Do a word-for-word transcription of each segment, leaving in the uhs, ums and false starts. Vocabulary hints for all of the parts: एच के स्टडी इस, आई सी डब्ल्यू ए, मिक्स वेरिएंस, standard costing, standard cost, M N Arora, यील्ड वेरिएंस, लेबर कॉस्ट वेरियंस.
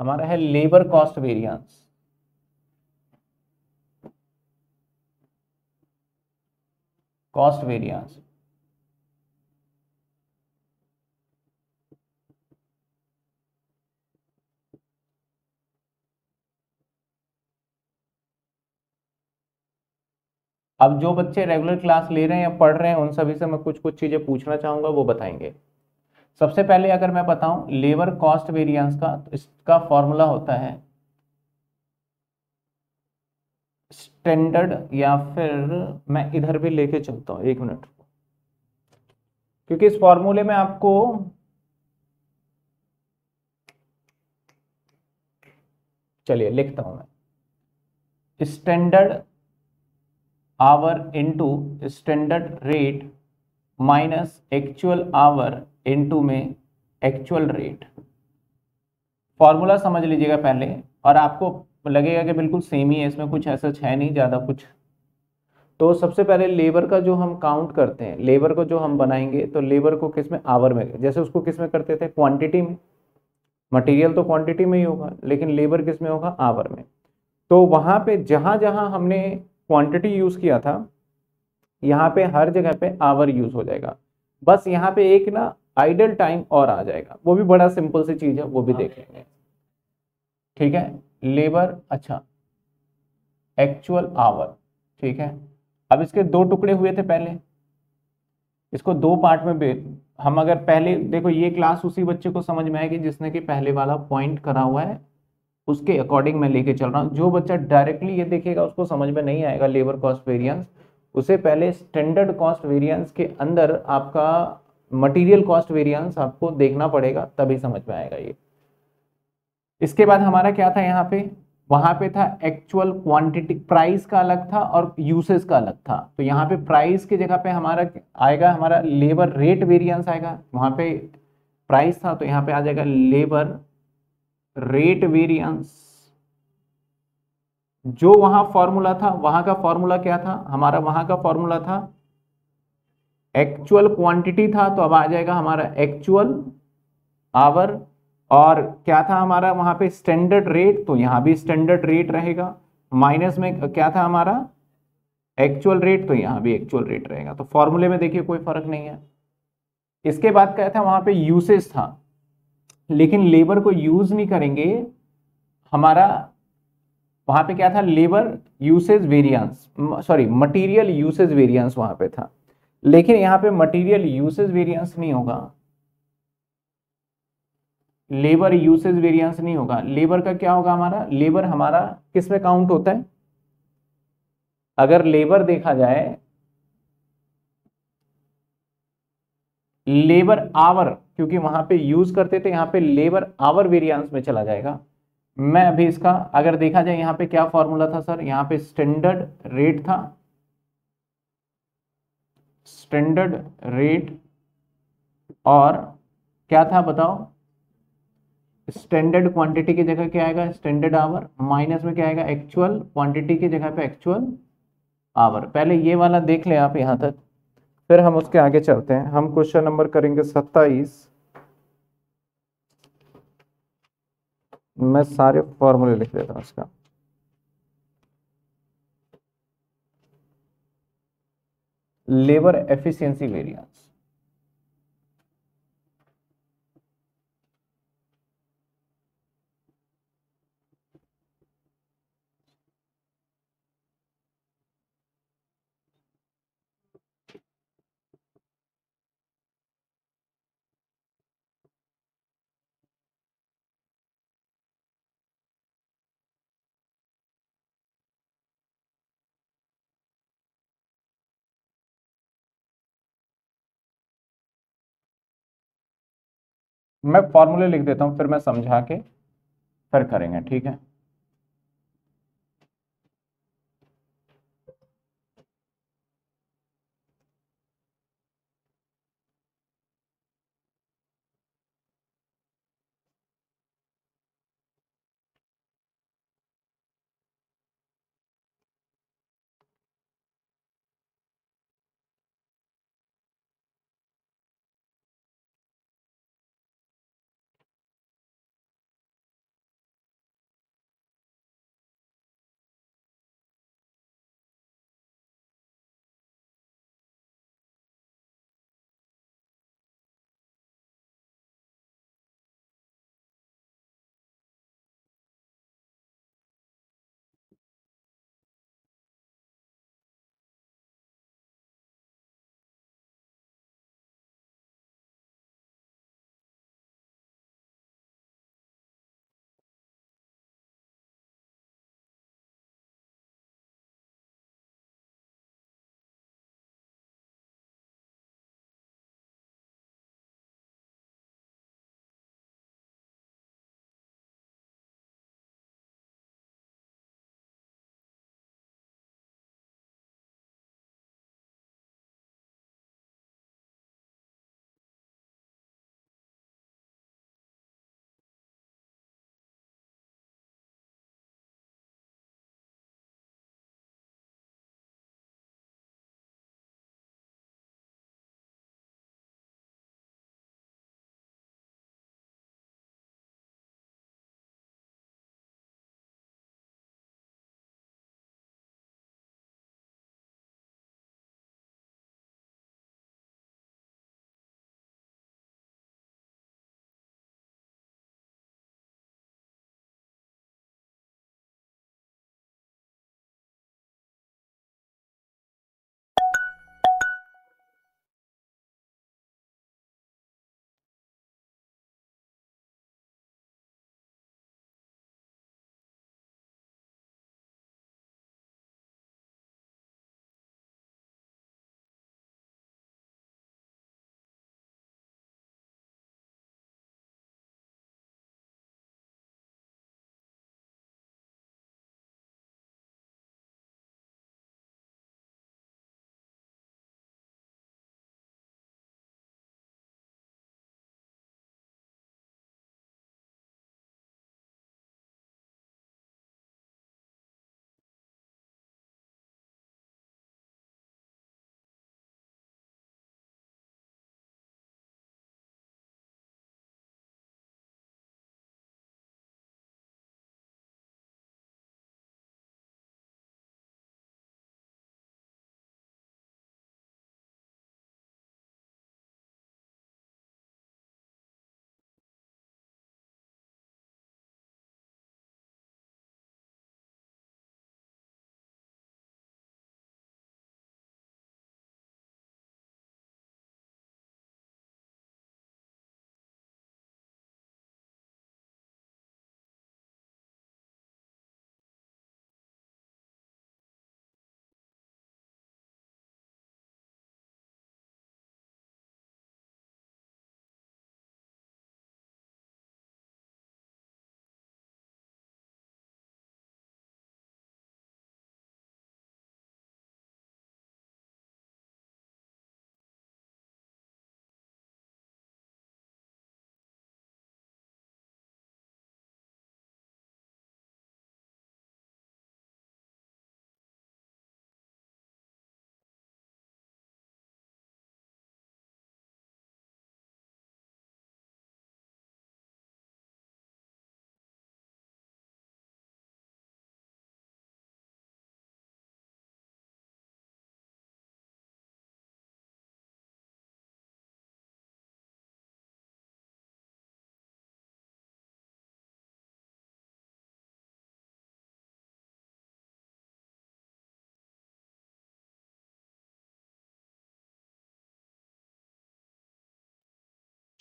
हमारा है लेबर कॉस्ट वेरियंस। Cost variance अब जो बच्चे रेगुलर क्लास ले रहे हैं या पढ़ रहे हैं उन सभी से मैं कुछ कुछ चीजें पूछना चाहूंगा, वो बताएंगे। सबसे पहले अगर मैं बताऊं लेबर कॉस्ट वेरिएंस का, तो इसका फॉर्मूला होता है स्टैंडर्ड, या फिर मैं इधर भी लेके चलता हूं एक मिनट, क्योंकि इस फॉर्मूले में आपको चलिए लिखता हूं मैं standard hour into standard rate minus actual hour into में एक्चुअल रेट। फॉर्मूला समझ लीजिएगा पहले और आपको लगेगा कि बिल्कुल सेम ही है, इसमें कुछ ऐसा है नहीं ज़्यादा कुछ। तो सबसे पहले लेबर का जो हम काउंट करते हैं, लेबर को जो हम बनाएंगे, तो लेबर को किस में, आवर में। जैसे उसको किस में करते थे, क्वांटिटी में। मटेरियल तो क्वांटिटी में ही होगा, लेकिन लेबर किस में होगा, आवर में। तो वहाँ पे जहाँ जहाँ हमने क्वांटिटी यूज किया था, यहाँ पे हर जगह पे आवर यूज हो जाएगा। बस यहाँ पे एक ना आइडल टाइम और आ जाएगा, वो भी बड़ा सिंपल सी चीज है, वो भी देख लेंगे, ठीक है। लेबर, अच्छा, एक्चुअल आवर, ठीक है। अब इसके दो टुकड़े हुए थे पहले, इसको दो पार्ट में भी हम, अगर पहले देखो ये क्लास उसी बच्चे को समझ में आएगी जिसने कि पहले वाला पॉइंट करा हुआ है, उसके अकॉर्डिंग मैं लेके चल रहा हूँ। जो बच्चा डायरेक्टली ये देखेगा उसको समझ में नहीं आएगा लेबर कॉस्ट वेरिएंस। उसे पहले स्टैंडर्ड कॉस्ट वेरिएंस के अंदर आपका मटेरियल कॉस्ट वेरिएंस आपको देखना पड़ेगा, तभी समझ में आएगा ये। इसके बाद हमारा क्या था, यहाँ पे, वहाँ पे था एक्चुअल क्वांटिटी, प्राइस का अलग था और यूसेज का अलग था। तो यहाँ पे प्राइस की जगह पे हमारा आएगा, हमारा लेबर रेट वेरियंस आएगा। वहाँ पे प्राइस था तो यहाँ पे आ जाएगा लेबर रेट वेरिएंस। जो वहां फॉर्मूला था, वहां का फॉर्मूला क्या था हमारा, वहां का फॉर्मूला था एक्चुअल क्वांटिटी था, तो अब आ जाएगा हमारा एक्चुअल आवर। और क्या था हमारा वहां पे स्टैंडर्ड रेट, तो यहां भी स्टैंडर्ड रेट रहेगा। माइनस में क्या था हमारा, एक्चुअल रेट, तो यहां भी एक्चुअल रेट रहेगा। तो फॉर्मूले में देखिए कोई फर्क नहीं है। इसके बाद क्या था, वहां पे यूसेज था, लेकिन लेबर को यूज नहीं करेंगे। हमारा वहां पे क्या था, labour usage variance, sorry material usage variance वहां पे था, लेकिन यहाँ पे मटेरियल यूसेज वेरिएंस नहीं होगा, लेबर यूसेज वेरिएंस नहीं होगा। लेबर का क्या होगा हमारा, लेबर हमारा किस में काउंट होता है, अगर लेबर देखा जाए, लेबर आवर, क्योंकि वहां पे यूज करते थे, यहाँ पे लेबर आवर वेरिएंस में चला जाएगा। मैं अभी इसका अगर देखा जाए, यहाँ पे क्या फॉर्मूला था सर, यहाँ पे स्टैंडर्ड रेट था, स्टैंडर्ड रेट, और क्या था बताओ, स्टैंडर्ड क्वांटिटी की जगह क्या आएगा, स्टैंडर्ड आवर, माइनस में क्या आएगा, एक्चुअल क्वांटिटी की जगह पे एक्चुअल आवर। पहले ये वाला देख लें आप यहाँ तक, फिर हम उसके आगे चलते हैं। हम क्वेश्चन नंबर करेंगे सत्ताईस। मैं सारे फॉर्मूले लिख देता हूं इसका। लेबर एफिशिएंसी वेरिएंस, मैं फॉर्मूले लिख देता हूं, फिर मैं समझा के फिर करेंगे, ठीक है।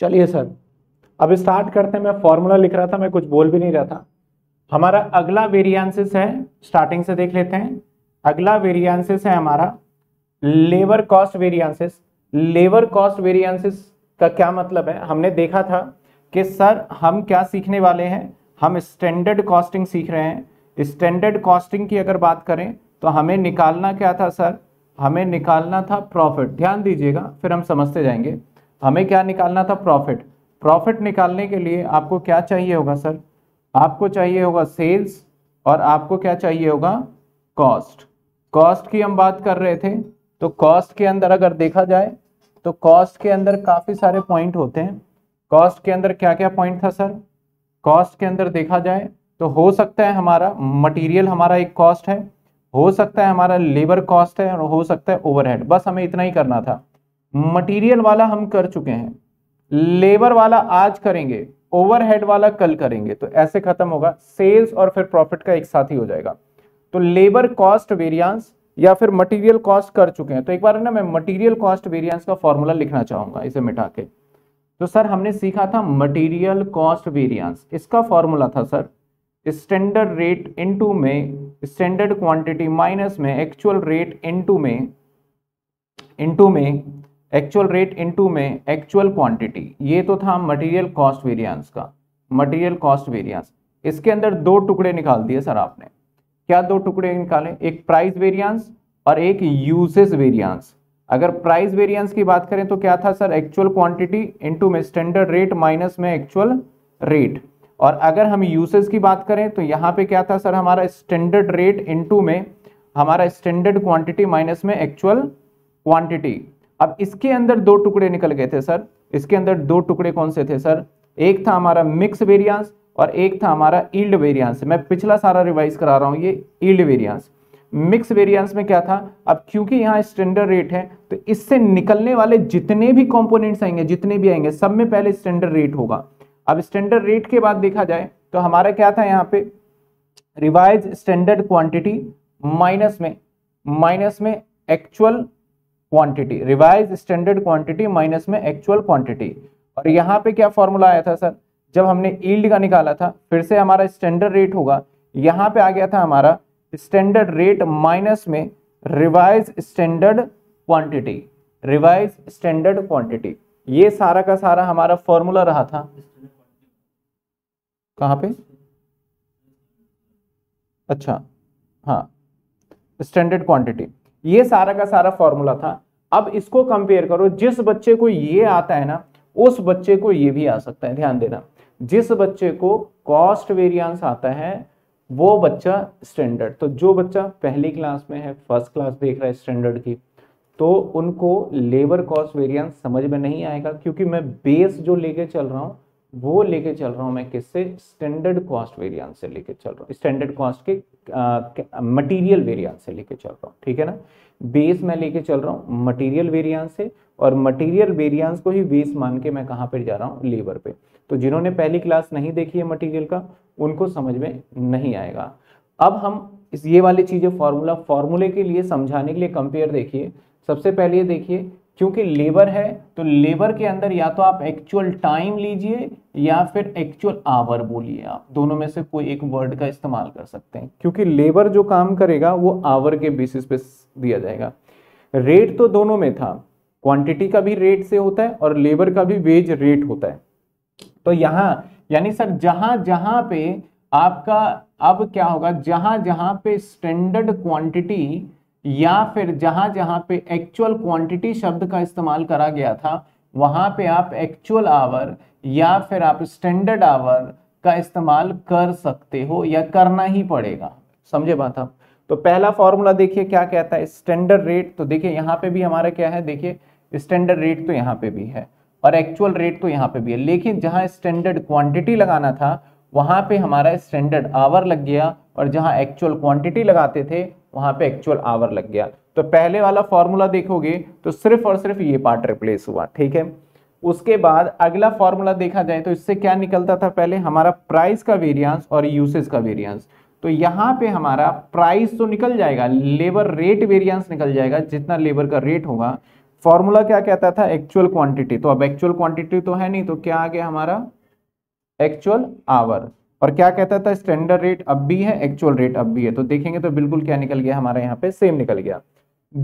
चलिए सर अब स्टार्ट करते हैं। मैं फॉर्मूला लिख रहा था, मैं कुछ बोल भी नहीं रहा था। हमारा अगला वेरिएंसेस है, स्टार्टिंग से देख लेते हैं। अगला वेरिएंसेस है हमारा labour cost variances. Labour cost variances का क्या मतलब है? हमने देखा था कि सर हम क्या सीखने वाले हैं, हम स्टैंडर्ड कॉस्टिंग सीख रहे हैं। स्टैंडर्ड कॉस्टिंग की अगर बात करें तो हमें निकालना क्या था सर? हमें निकालना था प्रॉफिट। ध्यान दीजिएगा फिर हम समझते जाएंगे। हमें क्या निकालना था? प्रॉफिट। प्रॉफिट निकालने के लिए आपको क्या चाहिए होगा सर? आपको चाहिए होगा सेल्स और आपको क्या चाहिए होगा? कॉस्ट। कॉस्ट की हम बात कर रहे थे तो कॉस्ट के अंदर अगर देखा जाए तो कॉस्ट के अंदर काफ़ी सारे पॉइंट होते हैं। कॉस्ट के अंदर क्या क्या पॉइंट था सर? कॉस्ट के अंदर देखा जाए तो हो सकता है हमारा मटेरियल हमारा एक कॉस्ट है, हो सकता है हमारा लेबर कॉस्ट है और हो सकता है ओवरहेड। बस हमें इतना ही करना था। मटेरियल वाला हम कर चुके हैं, लेबर वाला आज करेंगे, ओवरहेड वाला कल करेंगे, तो ऐसे खत्म होगा। सेल्स और फिर प्रॉफिट का एक साथ ही हो जाएगा। तो लेबर कॉस्ट वेरिएंस या फिर मटेरियल कॉस्ट कर चुके हैं। तो एक बार ना मैं मटेरियल कॉस्ट वेरिएंस का फॉर्मूला लिखना चाहूंगा इसे मिटा के। तो सर हमने सीखा था मटेरियल कॉस्ट वेरिएंस, इसका फॉर्मूला था सर स्टैंडर्ड रेट इनटू में स्टैंडर्ड क्वांटिटी माइनस में एक्चुअल रेट इनटू में इनटू में एक्चुअल रेट इनटू में एक्चुअल क्वांटिटी। ये तो था मटेरियल कॉस्ट वेरिएंस का। मटेरियल कॉस्ट वेरिएंस इसके अंदर दो टुकड़े निकाल दिए सर आपने। क्या दो टुकड़े निकाले? एक प्राइस वेरिएंस और एक यूसेज वेरिएंस। अगर प्राइस वेरिएंस की बात करें तो क्या था सर? एक्चुअल क्वांटिटी इनटू में स्टैंडर्ड रेट माइनस में एक्चुअल रेट। और अगर हम यूसेज की बात करें तो यहाँ पे क्या था सर? हमारा स्टैंडर्ड रेट इनटू में हमारा स्टैंडर्ड क्वांटिटी माइनस में एक्चुअल क्वांटिटी। अब इसके अंदर दो टुकड़े निकल गए थे सर। इसके अंदर दो टुकड़े कौन से थे सर? एक था हमारा मिक्स वेरिएंस और एक था हमारा यील्ड वेरिएंस। मैं पिछला सारा रिवाइज करा रहा हूँ। ये यील्ड वेरिएंस मिक्स वेरिएंस में क्या था? अब क्योंकि यहाँ स्टैंडर्ड रेट है तो इससे निकलने वाले जितने भी कंपोनेंट्स आएंगे जितने भी आएंगे सब में पहले स्टैंडर्ड रेट होगा। अब स्टैंडर्ड रेट के बाद देखा जाए तो हमारा क्या था यहाँ पे? रिवाइज स्टैंडर्ड क्वांटिटी माइनस में माइनस में actual quantity. Revise standard quantity minus में एक्चुअल क्वांटिटी। और यहाँ पे क्या फॉर्मूला आया था सर? जब हमने यील्ड का निकाला था फिर से हमारा स्टैंडर्ड रेट होगा, यहाँ पे आ गया था हमारा स्टैंडर्ड रेट माइनस में revise standard quantity. Revise standard quantity ये सारा का सारा हमारा फॉर्मूला रहा था। कहाँ पे? अच्छा हाँ, स्टैंडर्ड क्वांटिटी ये सारा का सारा फॉर्मूला था। अब इसको कंपेयर करो, जिस बच्चे को ये आता है ना उस बच्चे को ये भी आ सकता है। ध्यान देना, जिस बच्चे को कॉस्ट वेरिएंस आता है वो बच्चा स्टैंडर्ड। तो जो बच्चा पहली क्लास में है, फर्स्ट क्लास देख रहा है स्टैंडर्ड की, तो उनको लेबर कॉस्ट वेरिएंस समझ में नहीं आएगा, क्योंकि मैं बेस जो लेके चल रहा हूँ वो लेके चल रहा हूँ मैं किससे? स्टैंडर्ड कॉस्ट वेरिएंस से लेके चल रहा हूँ। स्टैंडर्ड कॉस्ट के मटेरियल वेरिएंस से लेके चल रहा हूँ, ठीक है ना। बेस मैं लेके चल रहा हूँ मटेरियल वेरिएंस से, और मटेरियल वेरिएंस को ही बेस मान के मैं कहाँ पर जा रहा हूँ? लेबर पे। तो जिन्होंने पहली क्लास नहीं देखी है मटेरियल का उनको समझ में नहीं आएगा। अब हम इस ये वाली चीज़ें फॉर्मूला फॉर्मूले के लिए समझाने के लिए कंपेयर देखिए। सबसे पहले ये देखिए क्योंकि लेबर है तो लेबर के अंदर या तो आप एक्चुअल टाइम लीजिए या फिर एक्चुअल आवर बोलिए, आप दोनों में से कोई एक वर्ड का इस्तेमाल कर सकते हैं, क्योंकि लेबर जो काम करेगा वो आवर के बेसिस पे दिया जाएगा। रेट तो दोनों में था, क्वांटिटी का भी रेट से होता है और लेबर का भी वेज रेट होता है। तो यहाँ यानी सर जहाँ जहाँ पे आपका अब क्या होगा, जहाँ जहाँ पे स्टैंडर्ड क्वांटिटी या फिर जहां जहां पे एक्चुअल क्वांटिटी शब्द का इस्तेमाल करा गया था वहां पे आप एक्चुअल आवर या फिर आप स्टैंडर्ड आवर का इस्तेमाल कर सकते हो या करना ही पड़ेगा। समझे बात आप? तो पहला फॉर्मूला देखिए क्या कहता है? Standard rate. तो देखिए यहाँ पे भी हमारा क्या है, देखिए स्टैंडर्ड रेट तो यहाँ पे भी है और एक्चुअल रेट तो यहाँ पे भी है, लेकिन जहाँ स्टैंडर्ड क्वांटिटी लगाना था वहां पे हमारा स्टैंडर्ड आवर लग गया और जहाँ एक्चुअल क्वांटिटी लगाते थे वहां पे एक्चुअल आवर लग गया। तो पहले वाला फॉर्मूला देखोगे तो सिर्फ और सिर्फ ये पार्ट रिप्लेस हुआ, ठीक है। उसके बाद अगला फॉर्मूला देखा जाए तो इससे क्या निकलता था? पहले हमारा प्राइस का वेरिएंस और यूसेज का वेरिएंस। तो यहाँ पे हमारा प्राइस तो निकल जाएगा, लेबर रेट वेरिएंस निकल जाएगा जितना लेबर का रेट होगा, फॉर्मूला क्या कहता था, एक्चुअल क्वांटिटी। तो अब एक्चुअल क्वांटिटी तो है नहीं, तो क्या आ गया हमारा एक्चुअल आवर। और क्या कहता था, स्टैंडर्ड रेट अब भी है, एक्चुअल रेट अब भी है। तो देखेंगे तो बिल्कुल क्या निकल गया हमारा यहाँ पे, सेम निकल गया।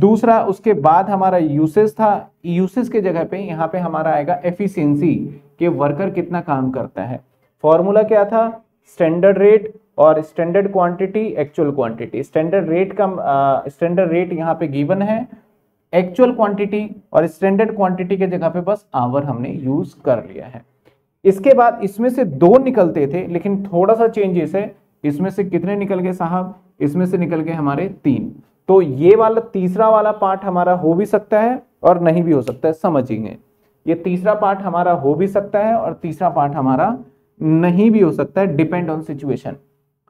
दूसरा उसके बाद हमारा यूसेज था, यूसेज के जगह पे यहाँ पे हमारा आएगा एफिशिएंसी, कि वर्कर कितना काम करता है। फॉर्मूला क्या था, स्टैंडर्ड रेट और standard quantity actual quantity. Standard rate का स्टैंडर्ड रेट यहाँ पे गिवन है, एक्चुअल क्वांटिटी और स्टैंडर्ड क्वांटिटी के जगह पे बस आवर हमने यूज कर लिया है। इसके बाद इसमें से दो निकलते थे, लेकिन थोड़ा सा चेंजेस है। इसमें से कितने निकल गए साहब, इसमें से निकल गए हमारे तीन। तो ये वाला तीसरा वाला पार्ट हमारा हो भी सकता है और नहीं भी हो सकता है, समझेंगे। ये तीसरा पार्ट हमारा हो भी सकता है और तीसरा पार्ट हमारा नहीं भी हो सकता है, डिपेंड ऑन सिचुएशन।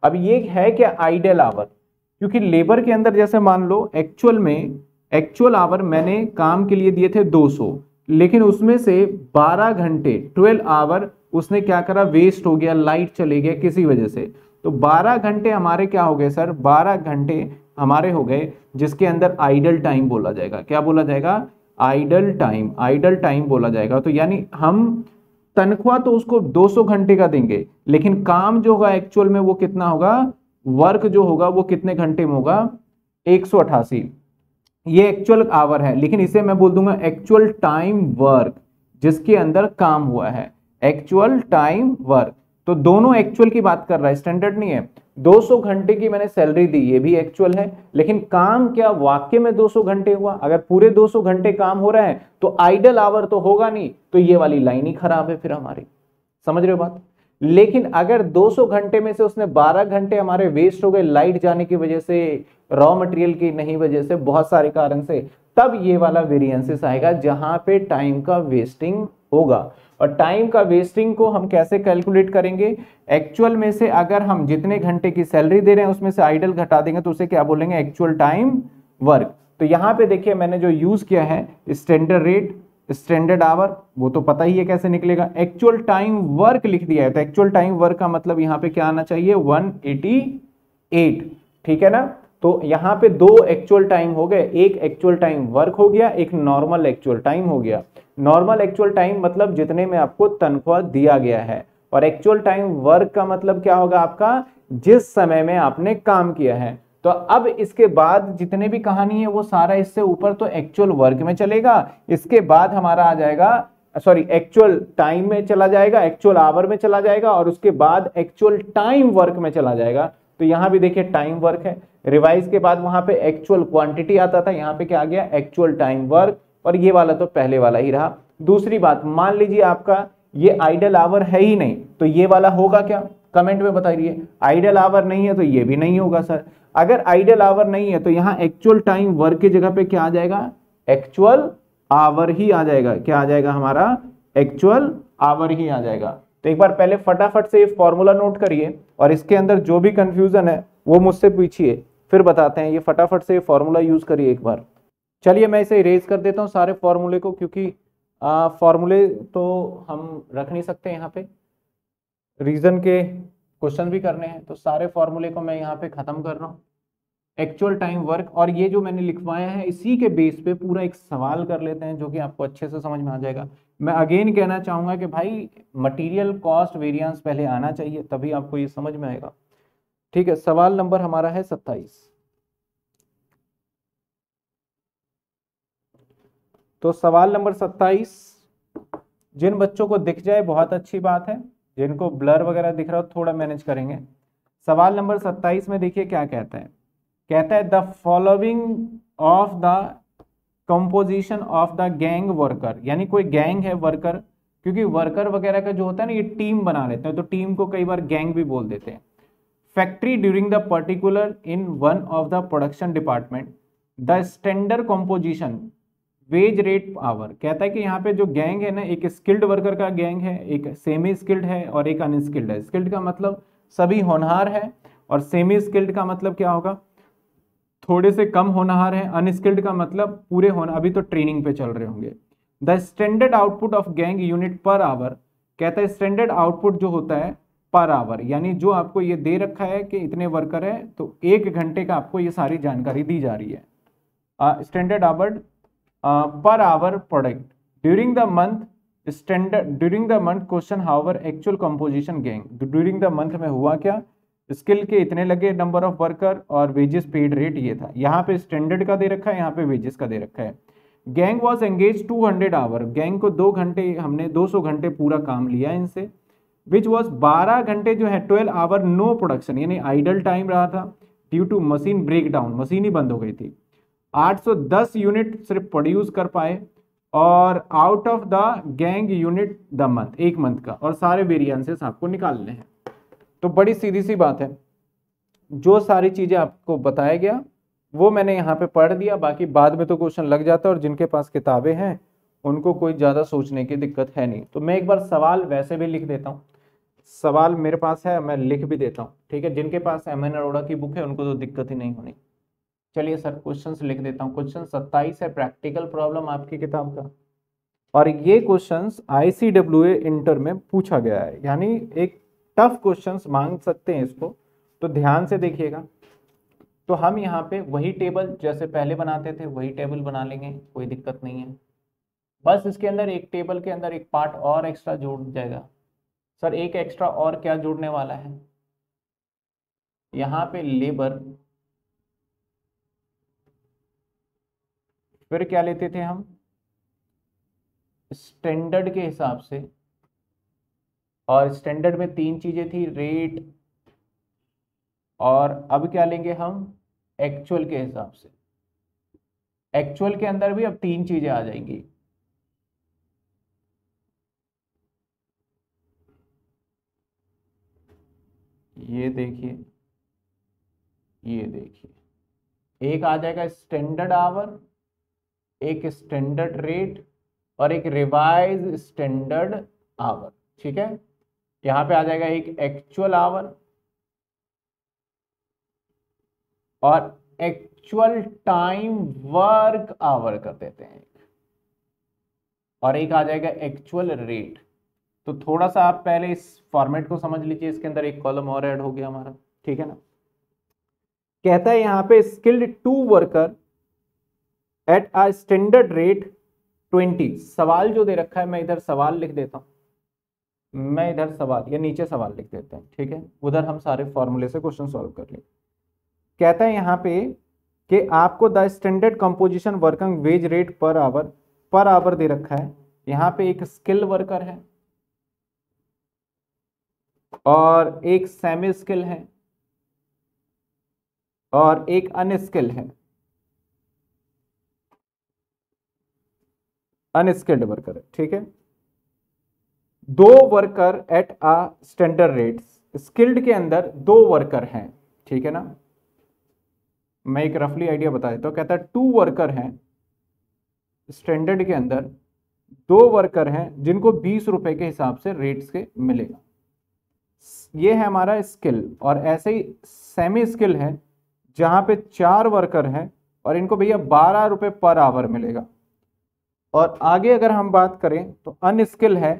अब ये है क्या, आइडियल आवर। क्योंकि लेबर के अंदर जैसे मान लो एक्चुअल में एक्चुअल आवर मैंने काम के लिए दिए थे दो सौ, लेकिन उसमें से बारह घंटे बारह आवर उसने क्या करा, वेस्ट हो गया, लाइट चले गया किसी वजह से। तो बारह घंटे हमारे क्या हो गए सर, बारह घंटे हमारे हो गए, जिसके अंदर आइडल टाइम बोला जाएगा। क्या बोला जाएगा, आइडल टाइम, आइडल टाइम बोला जाएगा। तो यानी हम तनख्वाह तो उसको दो सौ घंटे का देंगे, लेकिन काम जो होगा एक्चुअल में वो कितना होगा, वर्क जो होगा वो कितने घंटे में होगा, एक सौ अट्ठासी। ये एक्चुअल आवर है, लेकिन इसे मैं बोल दूंगा एक्चुअल टाइम वर्क, जिसके अंदर काम हुआ है, एक्चुअल टाइम वर्क। तो दोनों एक्चुअल की बात कर रहा है, स्टैंडर्ड नहीं है। दो सौ घंटे की मैंने सैलरी दी, ये भी एक्चुअल है, लेकिन काम क्या वाकई में दो सौ घंटे हुआ। अगर पूरे दो सौ घंटे काम हो रहा है तो आइडल आवर तो होगा नहीं, तो ये वाली लाइन ही खराब है फिर हमारी, समझ रहे हो बात। लेकिन अगर दो सौ घंटे में से उसने बारह घंटे हमारे वेस्ट हो गए, लाइट जाने की वजह से, रॉ मटेरियल की नहीं वजह से, बहुत सारे कारण से, तब ये वाला वेरिएंसेस आएगा, जहां पे टाइम का वेस्टिंग होगा। और टाइम का वेस्टिंग को हम कैसे कैलकुलेट करेंगे, एक्चुअल में से अगर हम जितने घंटे की सैलरी दे रहे हैं उसमें से आइडल घटा देंगे, तो उसे क्या बोलेंगे, एक्चुअल टाइम वर्क। तो यहाँ पे देखिए मैंने जो यूज किया है, स्टैंडर्ड रेट, स्टैंडर्ड आवर, वो तो पता ही है कैसे निकलेगा, एक्चुअल टाइम वर्क लिख दिया है। तो एक्चुअल टाइम वर्क का मतलब यहाँ पे क्या आना चाहिए, एक सौ अट्ठासी, ठीक है ना। तो यहाँ पे दो एक्चुअल टाइम हो गए, एक एक्चुअल टाइम वर्क हो गया, एक नॉर्मल एक्चुअल टाइम हो गया। नॉर्मल एक्चुअल टाइम मतलब जितने में आपको तनख्वाह दिया गया है, और एक्चुअल टाइम वर्क का मतलब क्या होगा आपका, जिस समय में आपने काम किया है। तो अब इसके बाद जितने भी कहानी है वो सारा इससे ऊपर तो एक्चुअल वर्क में चलेगा, इसके बाद हमारा आ जाएगा, सॉरी एक्चुअल टाइम में चला जाएगा, एक्चुअल आवर में चला जाएगा, और उसके बाद एक्चुअल टाइम वर्क में चला जाएगा। तो यहाँ भी देखिए टाइम वर्क है, रिवाइज के बाद वहां पे एक्चुअल क्वांटिटी आता था, यहाँ पे क्या आ गया, एक्चुअल टाइम वर्क। और ये वाला तो पहले वाला ही रहा। दूसरी बात, मान लीजिए आपका ये आइडल आवर है ही नहीं, तो ये वाला होगा क्या, कमेंट में बताइए। आइडल आवर नहीं है तो ये भी नहीं होगा सर। अगर आइडल आवर नहीं है तो यहाँ एक्चुअल टाइम वर्क की जगह पे क्या आ जाएगा, एक्चुअल आवर ही आ जाएगा। क्या आ जाएगा हमारा, एक्चुअल आवर ही आ जाएगा। तो एक बार पहले फटाफट से ये फॉर्मूला नोट करिए, और इसके अंदर जो भी कंफ्यूजन है वो मुझसे पूछिए, फिर बताते हैं। ये फटाफट से फॉर्मूला यूज करिए एक बार। चलिए मैं इसे इरेज कर देता हूँ सारे फॉर्मूले को, क्योंकि फॉर्मूले तो हम रख नहीं सकते, यहाँ पे रीजन के क्वेश्चन भी करने हैं। तो सारे फॉर्मूले को मैं यहाँ पे खत्म कर रहा हूँ, एक्चुअल टाइम वर्क। और ये जो मैंने लिखवाया है इसी के बेस पे पूरा एक सवाल कर लेते हैं, जो कि आपको अच्छे से समझ में आ जाएगा। मैं अगेन कहना चाहूँगा कि भाई मटेरियल कॉस्ट वेरिएंस पहले आना चाहिए, तभी आपको ये समझ में आएगा, ठीक है। सवाल नंबर हमारा है सत्ताईस। तो सवाल नंबर सत्ताईस, जिन बच्चों को दिख जाए बहुत अच्छी बात है, जिनको ब्लर वगैरह दिख रहा हो थोड़ा मैनेज करेंगे। सवाल नंबर सत्ताईस में देखिए क्या कहता है, कहता है the following of the composition of the gang worker. यानी कोई गैंग है वर्कर, क्योंकि वर्कर वगैरह का जो होता है ना, ये टीम बना लेते हैं, तो टीम को कई बार गैंग भी बोल देते हैं। Factory during the particular in one of the production department the standard composition wage rate hour. कहता है कि यहाँ पे जो गैंग है ना, एक स्किल्ड वर्कर का गैंग है, एक सेमी स्किल्ड है और एक अनस्किल्ड है। स्किल्ड का मतलब सभी होनहार है, और सेमी स्किल्ड का मतलब क्या होगा, थोड़े से कम होनहार है। अनस्किल्ड का मतलब पूरे होना, अभी तो ट्रेनिंग पे चल रहे होंगे। The standard output of gang unit per hour. कहता है स्टैंडर्ड आउटपुट जो होता है पर आवर, यानी जो आपको ये दे रखा है कि इतने वर्कर है, तो एक घंटे का आपको ये सारी जानकारी दी जा रही है। Standard hour uh, per hour product during the month standard during the month question however actual composition gain during the month में हुआ क्या, स्किल के इतने लगे नंबर ऑफ वर्कर और वेजेस पेड रेट ये था। यहाँ पे स्टैंडर्ड का दे रखा है, यहाँ पे वेजेस का दे रखा है। Gang was engage two hundred hour, gang को दो घंटे हमने दो सौ घंटे पूरा काम लिया इनसे। विच वाज बारह घंटे जो है ट्वेल्व आवर नो प्रोडक्शन यानी आइडल टाइम रहा था due to machine breakdown, machine ही बंद हो गई थी। आठ सौ दस यूनिट सिर्फ प्रोड्यूस कर पाए और out of the gang unit the month, एक मंथ का, और सारे वेरिएंसेस आपको निकालने हैं। तो बड़ी सीधी सी बात है, जो सारी चीजें आपको बताया गया वो मैंने यहाँ पे पढ़ दिया, बाकी बाद में तो क्वेश्चन लग जाता है और जिनके पास किताबें हैं उनको कोई ज्यादा सोचने की दिक्कत है नहीं। तो मैं एक बार सवाल वैसे भी लिख देता हूँ, सवाल मेरे पास है मैं लिख भी देता हूँ, ठीक है। जिनके पास एम एन अरोड़ा की बुक है उनको तो दिक्कत ही नहीं होनी। चलिए सर क्वेश्चन लिख देता हूँ। क्वेश्चन सत्ताईस है प्रैक्टिकल प्रॉब्लम आपकी किताब का, और ये question आई सी डब्ल्यू ए inter में पूछा गया है, यानी एक टफ क्वेश्चंस मांग सकते हैं इसको, तो ध्यान से देखिएगा। तो हम यहाँ पे वही टेबल जैसे पहले बनाते थे वही टेबल बना लेंगे, कोई दिक्कत नहीं है। बस इसके अंदर एक टेबल के अंदर एक पार्ट और एक्स्ट्रा जोड़ जाएगा। सर एक एक्स्ट्रा और क्या जोड़ने वाला है, यहाँ पे लेबर, फिर क्या लेते थे हम स्टैंडर्ड के हिसाब से, और स्टैंडर्ड में तीन चीजें थी रेट, और अब क्या लेंगे हम एक्चुअल के हिसाब से। एक्चुअल के अंदर भी अब तीन चीजें आ जाएंगी, ये देखिए ये देखिए, एक आ जाएगा स्टैंडर्ड आवर, एक स्टैंडर्ड रेट और एक रिवाइज स्टैंडर्ड आवर, ठीक है। यहाँ पे आ जाएगा एक एक्चुअल आवर और एक्चुअल टाइम वर्क आवर कर देते हैं, और एक आ जाएगा एक्चुअल रेट। तो थोड़ा सा आप पहले इस फॉर्मेट को समझ लीजिए, इसके अंदर एक कॉलम और ऐड हो गया हमारा, ठीक है ना। कहता है यहाँ पे skilled two worker at a standard rate twenty. सवाल जो दे रखा है मैं इधर सवाल लिख देता हूँ, मैं इधर सवाल या नीचे सवाल लिख देते हैं, ठीक है। उधर हम सारे फॉर्मूले से क्वेश्चन सॉल्व कर लें। कहता है यहाँ पे कि आपको the standard composition working wage rate per hour per hour दे रखा है। यहाँ पे एक स्किल वर्कर है और एक सेमी स्किल है और एक अनस्किल है, अनस्किल्ड वर्कर है, ठीक है। दो worker at a standard rate, skilled के अंदर दो वर्कर हैं, ठीक है ना। मैं एक रफली आइडिया बता देता हूँ, कहता है टू वर्कर हैं स्टैंडर्ड के अंदर, दो वर्कर हैं जिनको बीस रुपए के हिसाब से रेट्स के मिलेगा, ये है हमारा स्किल। और ऐसे ही सेमी स्किल है जहाँ पे चार वर्कर हैं और इनको भैया बारह रुपये पर आवर मिलेगा। और आगे अगर हम बात करें तो अनस्किल है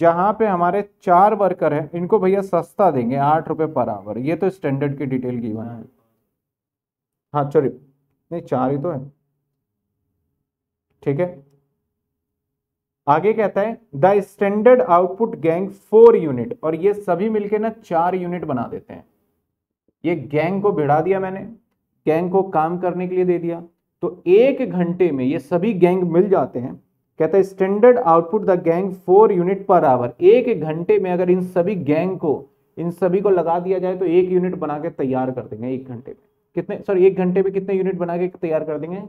जहाँ पे हमारे चार वर्कर हैं, इनको भैया सस्ता देंगे आठ रुपये पर आवर। ये तो स्टैंडर्ड की डिटेल की है, हाँ सॉरी नहीं चार ही तो है, ठीक है। आगे कहता है the standard output gang four unit, और ये सभी मिलके ना चार यूनिट बना देते हैं। ये गैंग को भिड़ा दिया मैंने, गैंग को काम करने के लिए दे दिया, तो एक घंटे में ये सभी गैंग मिल जाते हैं। कहता है standard output the gang four unit per hour, एक घंटे में अगर इन सभी गैंग को इन सभी को लगा दिया जाए तो एक यूनिट बना के तैयार कर देंगे। एक घंटे में कितने सॉरी एक घंटे में कितने यूनिट बना के तैयार कर देंगे,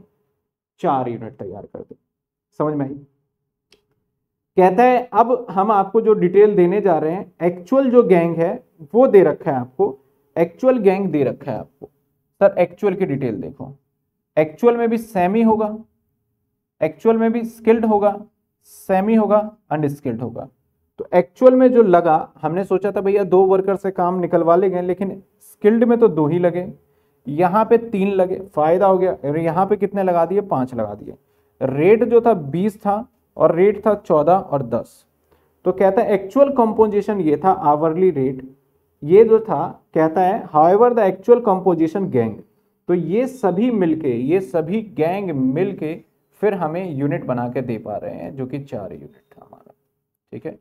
चार यूनिट तैयार कर देंगे, समझ में आई। कहता है अब हम आपको जो डिटेल देने जा रहे हैं एक्चुअल जो गैंग है वो दे रखा है आपको, एक्चुअल गैंग दे रखा है आपको। सर एक्चुअल की डिटेल देखो, एक्चुअल में भी सेमी होगा, एक्चुअल में भी स्किल्ड होगा, सेमी होगा, अनस्किल्ड होगा। तो एक्चुअल में जो लगा हमने सोचा था भैया दो वर्कर से काम निकलवा ले गए, लेकिन स्किल्ड में तो दो ही लगे, यहाँ पे तीन लगे, फायदा हो गया। यहाँ पे कितने लगा दिए, पांच लगा दिए। रेट जो था बीस था और रेट था चौदह और दस। तो कहता है एक्चुअल कंपोजिशन ये था आवरली रेट, ये जो था कहता है however the actual composition gang, तो ये सभी मिलके ये सभी गैंग मिलके फिर हमें यूनिट बना के दे पा रहे हैं जो कि चार यूनिट था हमारा। ठीक है,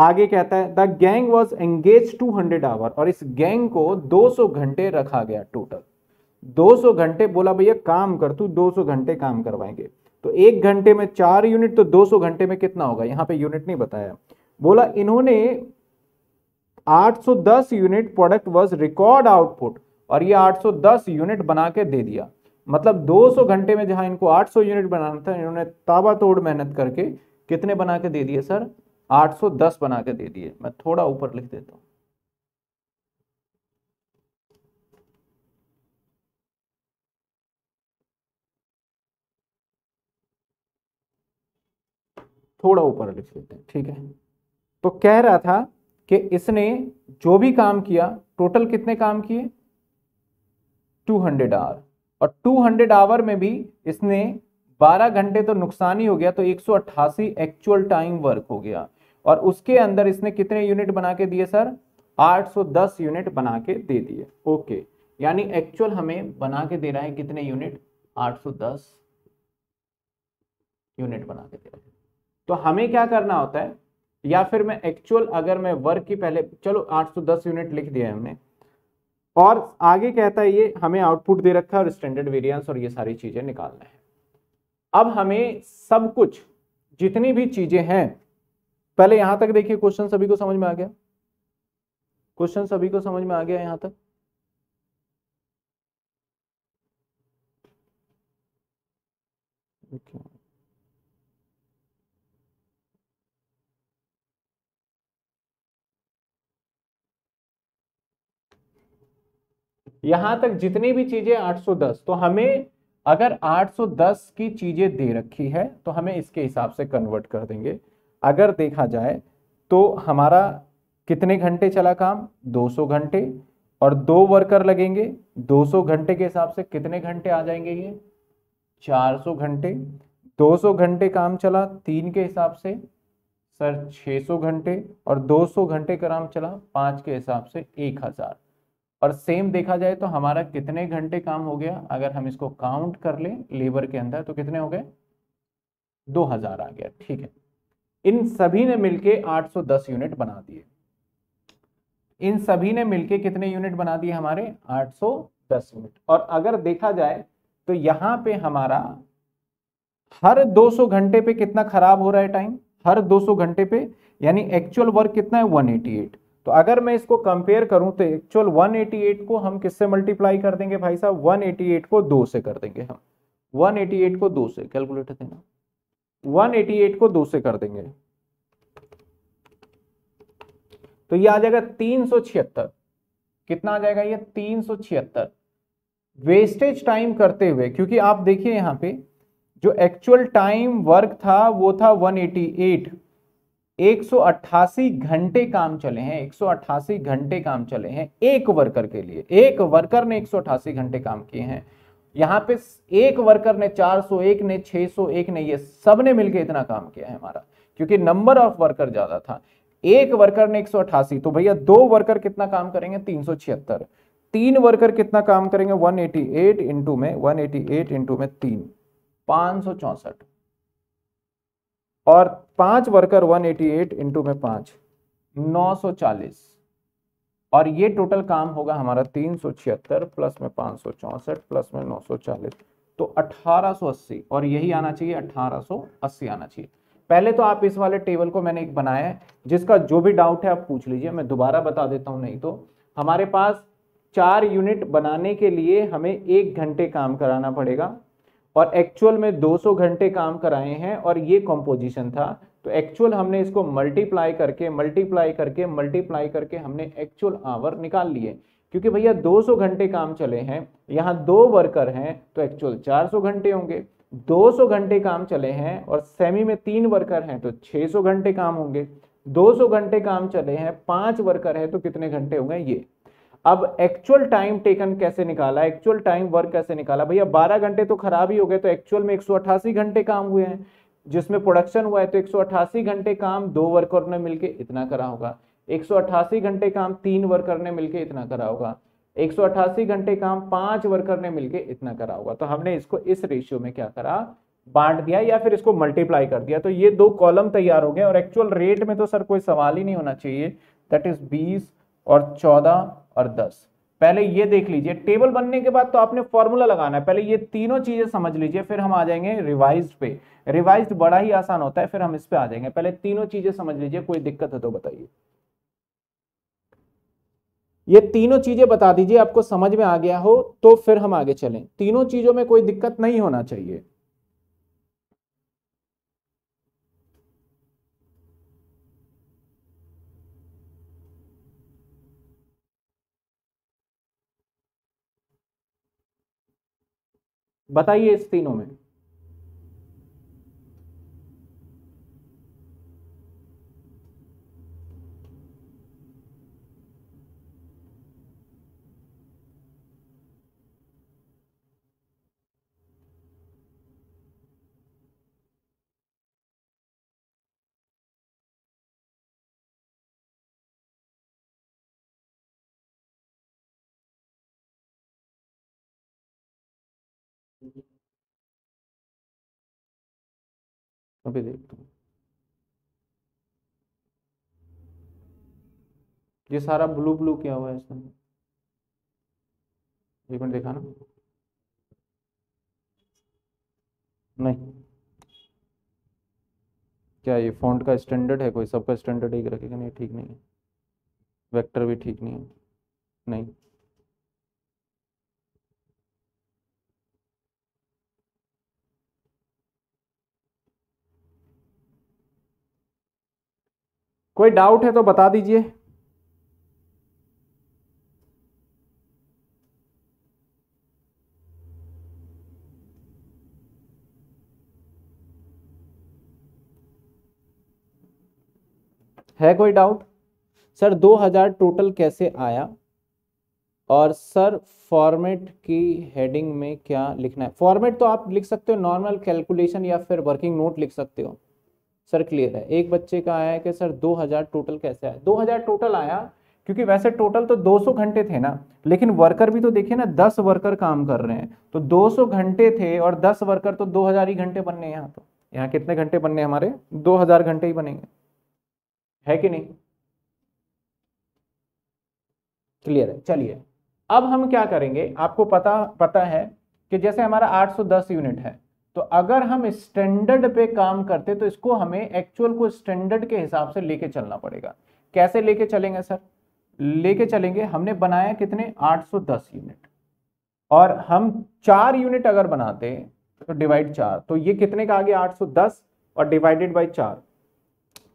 आगे कहता है the gang was engage two hundred hour, और इस गैंग को दो सौ घंटे रखा गया टोटल। दो सौ घंटे बोला भैया काम कर, तू दो सौ घंटे काम करवाएंगे। तो एक घंटे में चार यूनिट, तो दो सौ घंटे में कितना होगा, यहाँ पे यूनिट नहीं बताया। बोला इन्होंने आठ सौ दस unit product was record output, और ये आठ सौ दस यूनिट बना के दे दिया। मतलब दो सौ घंटे में जहां इनको आठ सौ यूनिट बनाना था, इन्होंने ताबड़तोड़ मेहनत करके कितने बना के दे दिए सर, आठ सौ दस बना के दे दिए। मैं थोड़ा ऊपर लिख देता हूं, थोड़ा ऊपर लिख लेते हैं। ठीक है, तो कह रहा था कि इसने जो भी काम किया, टोटल कितने काम किए, टू हंड्रेड आवर, और टू हंड्रेड आवर में भी इसने बारह घंटे तो नुकसान ही हो गया, तो एक सौ अट्ठासी एक्चुअल टाइम वर्क हो गया। और उसके अंदर इसने कितने यूनिट बना के दिए सर, आठ सौ दस यूनिट बना के दे दिए। ओके, यानी एक्चुअल हमें बना के दे रहा है कितने यूनिट, आठ सौ दस यूनिट बना के दे रहा है। तो हमें क्या करना होता है, या फिर मैं एक्चुअल, अगर मैं वर्क की पहले, चलो आठ सौ दस यूनिट लिख दिया है हमने, और आगे कहता है ये हमें आउटपुट दे रखा है और स्टैंडर्ड वेरिएंस और ये सारी चीजें निकालना है। अब हमें सब कुछ जितनी भी चीजें हैं, पहले यहां तक देखिए, क्वेश्चन सभी को समझ में आ गया, क्वेश्चन सभी को समझ में आ गया यहां तक। okay. यहां तक जितनी भी चीजें आठ सौ दस, तो हमें अगर आठ सौ दस की चीजें दे रखी है तो हमें इसके हिसाब से कन्वर्ट कर देंगे। अगर देखा जाए तो हमारा कितने घंटे चला काम, दो सौ घंटे, और दो वर्कर लगेंगे, दो सौ घंटे के हिसाब से कितने घंटे आ जाएंगे ये, चार सौ घंटे। दो सौ घंटे काम चला, तीन के हिसाब से सर छह सौ घंटे, और दो सौ घंटे काम चला, पाँच के हिसाब से एक हज़ार। और सेम देखा जाए तो हमारा कितने घंटे काम हो गया, अगर हम इसको काउंट कर लें लेबर के अंदर, तो कितने हो गए, दो हज़ार आ गया। ठीक है, इन सभी ने मिलके आठ सौ दस यूनिट बना दिए, इन सभी ने मिलके कितने यूनिट बना दिए हमारे, आठ सौ दस यूनिट। और अगर देखा जाए तो यहाँ पे हमारा हर दो सौ घंटे पे कितना खराब हो रहा है टाइम, हर दो सौ घंटे पे, यानी एक्चुअल वर्क कितना है, वन एटी एट। तो अगर मैं इसको कंपेयर करूं तो एक्चुअल वन एटी एट को हम किससे मल्टीप्लाई कर देंगे भाई साहब, वन एटी एट को दो से कर देंगे हम, वन एटी एट को दो से, कैलकुलेटर देना, वन एटी एट को दो से कर देंगे, तो ये आ जाएगा तीन सौ छिहत्तर। कितना आ जाएगा ये, तीन सौ छिहत्तर। वेस्टेज टाइम करते हुए, क्योंकि आप देखिए यहाँ पे जो एक्चुअल टाइम वर्क था वो था वन एटी एट, एक सौ अट्ठासी घंटे काम चले हैं, एक सौ अट्ठासी घंटे काम चले हैं एक वर्कर के लिए। एक वर्कर ने एक सौ अट्ठासी घंटे काम किए हैं। यहाँ पे एक वर्कर ने चार सौ, एक ने छह सौ, एक ने, ये सब ने मिलके इतना काम किया है हमारा, क्योंकि नंबर ऑफ वर्कर ज्यादा था। एक वर्कर ने एक सौ अट्ठासी, तो भैया दो वर्कर कितना काम करेंगे, तीन सौ छिहत्तर। तीन वर्कर कितना काम करेंगे, वन एटी एट इंटू में वन एटी एट इंटू में तीन, पांच सौ चौसठ। और पांच worker one eighty eight into में पांच, नौ सौ चालीस। और ये टोटल काम होगा हमारा तीन सौ छिहत्तर प्लस में पांच सौ चौसठ प्लस में नौ सौ चालीस, तो अठारह सौ अस्सी। और यही आना चाहिए, अठारह सौ अस्सी आना चाहिए। पहले तो आप इस वाले टेबल को मैंने एक बनाया है, जिसका जो भी डाउट है आप पूछ लीजिए, मैं दोबारा बता देता हूँ, नहीं तो। हमारे पास चार यूनिट बनाने के लिए हमें एक घंटे काम कराना पड़ेगा, और एक्चुअल में दो सौ घंटे काम कराए हैं, और ये कॉम्पोजिशन था। तो एक्चुअल हमने इसको मल्टीप्लाई करके मल्टीप्लाई करके मल्टीप्लाई करके हमने एक्चुअल आवर निकाल लिए, क्योंकि भैया दो सौ घंटे काम चले हैं, यहाँ दो वर्कर हैं तो एक्चुअल चार सौ घंटे होंगे। दो सौ घंटे काम चले हैं और सेमी में तीन वर्कर हैं तो छह सौ घंटे काम होंगे। दो सौ घंटे काम चले हैं, पाँच वर्कर हैं तो कितने घंटे होंगे ये। अब एक्चुअल टाइम टेकन कैसे निकाला, एक्चुअल टाइम वर्क कैसे निकाला, भैया बारह घंटे तो खराब ही हो गए, तो एक्चुअल में एक सौ अट्ठासी घंटे काम हुए हैं, जिसमें प्रोडक्शन हुआ है, तो एक सौ अट्ठासी घंटे काम दो वर्कर ने मिलके इतना करा होगा, एक सौ अट्ठासी घंटे काम तीन वर्कर ने मिलके इतना करा होगा, एक सौ अट्ठासी घंटे काम पांच वर्कर ने मिलके इतना करा होगा। तो हमने इसको इस रेशियो में क्या करा, बांट दिया या फिर इसको मल्टीप्लाई कर दिया। तो ये दो कॉलम तैयार हो गए और एक्चुअल रेट में तो सर कोई सवाल ही नहीं होना चाहिए। दैट इज बीस और चौदह और दस। पहले ये देख लीजिए, टेबल बनने के बाद तो आपने फॉर्मूला लगाना है। पहले ये तीनों चीजें समझ लीजिए, फिर हम आ जाएंगे रिवाइज्ड पे। रिवाइज्ड बड़ा ही आसान होता है, फिर हम इस पे आ जाएंगे। पहले तीनों चीजें समझ लीजिए, कोई दिक्कत है तो बताइए। ये तीनों चीजें बता दीजिए, आपको समझ में आ गया हो तो फिर हम आगे चलें। तीनों चीजों में कोई दिक्कत नहीं होना चाहिए। बताइए इस तीनों में। अभी देखता हूँ, ये सारा ब्लू ब्लू क्या हुआ है इसमें, एक मिनट देखा ना, नहीं क्या ये फॉन्ट का स्टैंडर्ड है कोई, सबका स्टैंडर्ड एक रखेगा, नहीं ठीक नहीं है, वेक्टर भी ठीक नहीं है, नहीं कोई डाउट है तो बता दीजिए। है कोई डाउट? सर दो हज़ार टोटल कैसे आया और सर फॉर्मेट की हेडिंग में क्या लिखना है? फॉर्मेट तो आप लिख सकते हो नॉर्मल कैलकुलेशन या फिर वर्किंग नोट लिख सकते हो। सर क्लियर है। एक बच्चे का आया है कि सर दो हज़ार टोटल कैसे आया? दो हज़ार टोटल आया क्योंकि वैसे टोटल तो दो सौ घंटे थे ना, लेकिन वर्कर भी तो देखिए ना, दस वर्कर काम कर रहे हैं तो दो सौ घंटे थे और दस वर्कर तो दो हज़ार ही घंटे बनने हैं। यहाँ तो यहाँ कितने घंटे बनने हमारे? दो हज़ार घंटे ही बनेंगे, है कि नहीं? क्लियर है। चलिए अब हम क्या करेंगे, आपको पता पता है कि जैसे हमारा आठ सौ दस यूनिट है तो अगर हम स्टैंडर्ड पे काम करते तो इसको हमें एक्चुअल को स्टैंडर्ड के हिसाब से लेके चलना पड़ेगा। कैसे लेके चलेंगे सर? लेके चलेंगे, हमने बनाया कितने? आठ सौ दस यूनिट, और हम चार यूनिट अगर बनाते तो डिवाइड चार, तो ये कितने का आ गया? आठ सौ दस और डिवाइडेड बाई चार,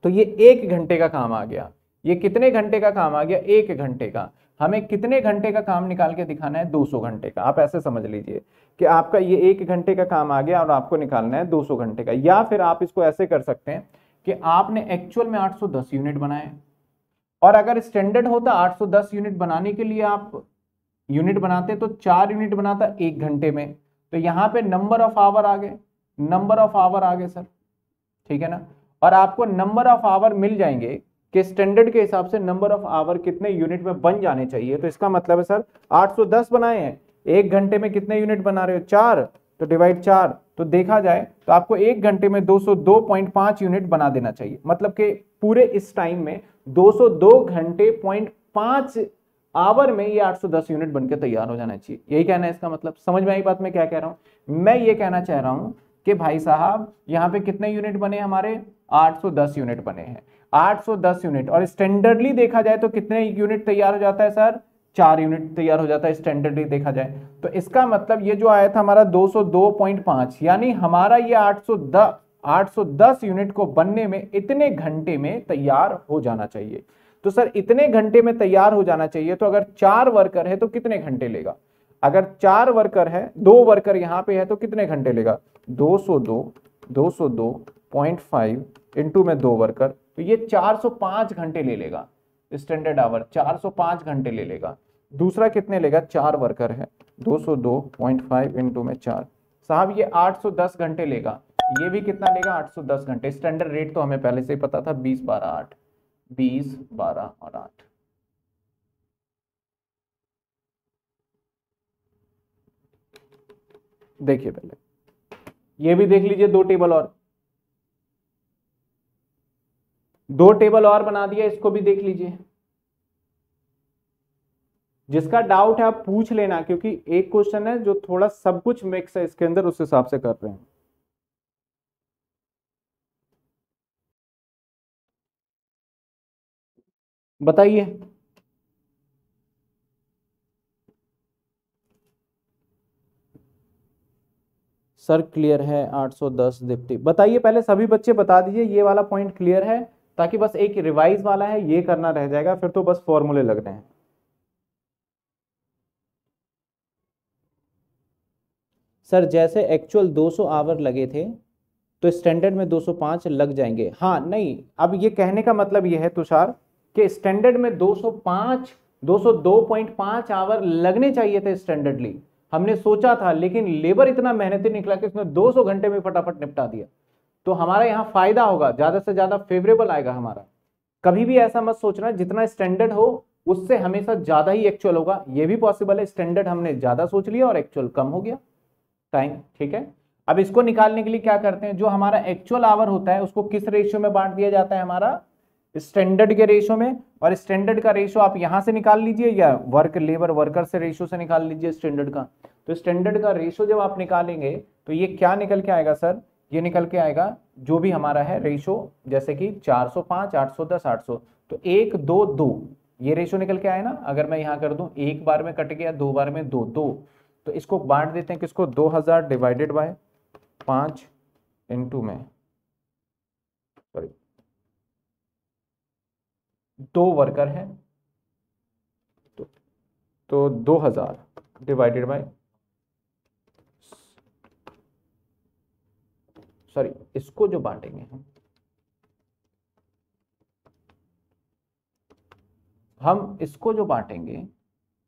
तो ये एक घंटे का काम आ गया। ये कितने घंटे का काम आ गया? एक घंटे का। हमें कितने घंटे का काम निकाल के दिखाना है? दो सौ घंटे का। आप ऐसे समझ लीजिए कि आपका ये एक घंटे का काम आ गया और आपको निकालना है दो सौ घंटे का। या फिर आप इसको ऐसे कर सकते हैं कि आपने एक्चुअल में आठ सौ दस यूनिट बनाए, और अगर स्टैंडर्ड होता आठ सौ दस यूनिट बनाने के लिए आप यूनिट बनाते तो चार यूनिट बनाता एक घंटे में, तो यहाँ पे नंबर ऑफ आवर आ गए, नंबर ऑफ आवर आ गए सर, ठीक है ना। और आपको नंबर ऑफ आवर मिल जाएंगे कि स्टैंडर्ड के हिसाब से नंबर ऑफ आवर कितने यूनिट में बन जाने चाहिए। तो इसका मतलब है सर आठ सौ दस बनाए हैं, एक घंटे में कितने यूनिट बना रहे हो? चार, तो डिवाइड चार, तो देखा जाए तो आपको एक घंटे में दो सौ दो पॉइंट पाँच यूनिट बना देना चाहिए। मतलब कि पूरे इस टाइम में दो सौ दो घंटे पॉइंट पाँच आवर में ये आठ सौ दस यूनिट बनकर तैयार हो जाना चाहिए। यही कहना है इसका मतलब। समझ में आई बात मैं क्या कह रहा हूँ? मैं ये कहना चाह रहा हूँ कि भाई साहब यहाँ पे कितने यूनिट बने हमारे? आठ सौ दस यूनिट बने हैं, आठ सौ दस यूनिट। और स्टैंडर्डली देखा जाए तो कितने यूनिट तैयार हो जाता है सर? चार यूनिट तैयार हो जाता है स्टैंडर्डली देखा जाए। तो इसका मतलब ये जो आया था हमारा दो सौ दो पॉइंट पाँच, यानी हमारा ये आठ सौ दस आठ सौ दस यूनिट को बनने में इतने घंटे में तैयार हो जाना चाहिए। तो सर इतने घंटे में तैयार हो जाना चाहिए, तो अगर चार वर्कर है तो कितने घंटे लेगा? अगर चार वर्कर है, दो वर्कर यहाँ पे है तो कितने घंटे लेगा? दो सौ दो पॉइंट पाँच इंटू में दो वर्कर, तो ये चार सौ पाँच घंटे ले लेगा स्टैंडर्ड आवर, चार सौ पाँच घंटे ले लेगा। दूसरा कितने लेगा? चार वर्कर है, दो सौ दो पॉइंट पाँच इंटू में चार, साहब ये आठ सौ दस घंटे लेगा। ये भी कितना लेगा? आठ सौ दस घंटे। स्टैंडर्ड रेट तो हमें पहले से ही पता था, बीस बारह आठ, बीस बारह और आठ। देखिए पहले ये भी देख लीजिए, दो टेबल और दो टेबल और बना दिया, इसको भी देख लीजिए। जिसका डाउट है आप पूछ लेना, क्योंकि एक क्वेश्चन है जो थोड़ा सब कुछ मिक्स है इसके अंदर, उस हिसाब से कर रहे हैं। बताइए सर क्लियर है आठ सौ दस दीप्ति, बताइए पहले सभी बच्चे बता दीजिए ये वाला पॉइंट क्लियर है, ताकि बस एक रिवाइज वाला है ये करना रह जाएगा, फिर तो बस फॉर्मूले लग रहे हैं। सर जैसे एक्चुअल दो सौ आवर लगे थे तो स्टैंडर्ड में दो सौ पाँच लग जाएंगे। हाँ नहीं, अब ये कहने का मतलब ये है तुषार कि स्टैंडर्ड में दो सौ पाँच, दो सौ दो पॉइंट पाँच आवर लगने चाहिए थे स्टैंडर्डली, हमने सोचा था, लेकिन लेबर इतना मेहनती निकला कि उसने दो सौ घंटे में फटाफट निपटा दिया। तो हमारा यहाँ फायदा होगा, ज्यादा से ज्यादा फेवरेबल आएगा हमारा। कभी भी ऐसा मत सोचना जितना स्टैंडर्ड हो उससे हमेशा ज्यादा ही एक्चुअल होगा, ये भी पॉसिबल है। स्टैंडर्ड हमने ज्यादा सोच लिया और एक्चुअल कम हो गया टाइम, ठीक है। अब इसको निकालने के लिए क्या करते हैं, जो हमारा एक्चुअल आवर होता है उसको किस रेशियो में बांट दिया जाता है, हमारा स्टैंडर्ड के रेशियो में। और स्टैंडर्ड का रेशियो आप यहां से निकाल लीजिए या वर्क लेबर वर्कर से रेशियो से निकाल लीजिए स्टैंडर्ड का। तो स्टैंडर्ड का रेशियो जब आप निकालेंगे तो ये क्या निकल के आएगा सर, ये निकल के आएगा जो भी हमारा है रेशियो, जैसे कि चार सौ पाँच, आठ सौ दस, आठ सौ, तो एक दो दो ये रेशियो निकल के आए ना। अगर मैं यहाँ कर दूं एक बार में कट गया, दो बार में दो दो, तो इसको बांट देते हैं किसको, दो हजार डिवाइडेड बाय पांच इंटू में सॉरी दो वर्कर है तो, तो दो हजार डिवाइडेड बाय सॉरी इसको जो बांटेंगे हम हम इसको जो बांटेंगे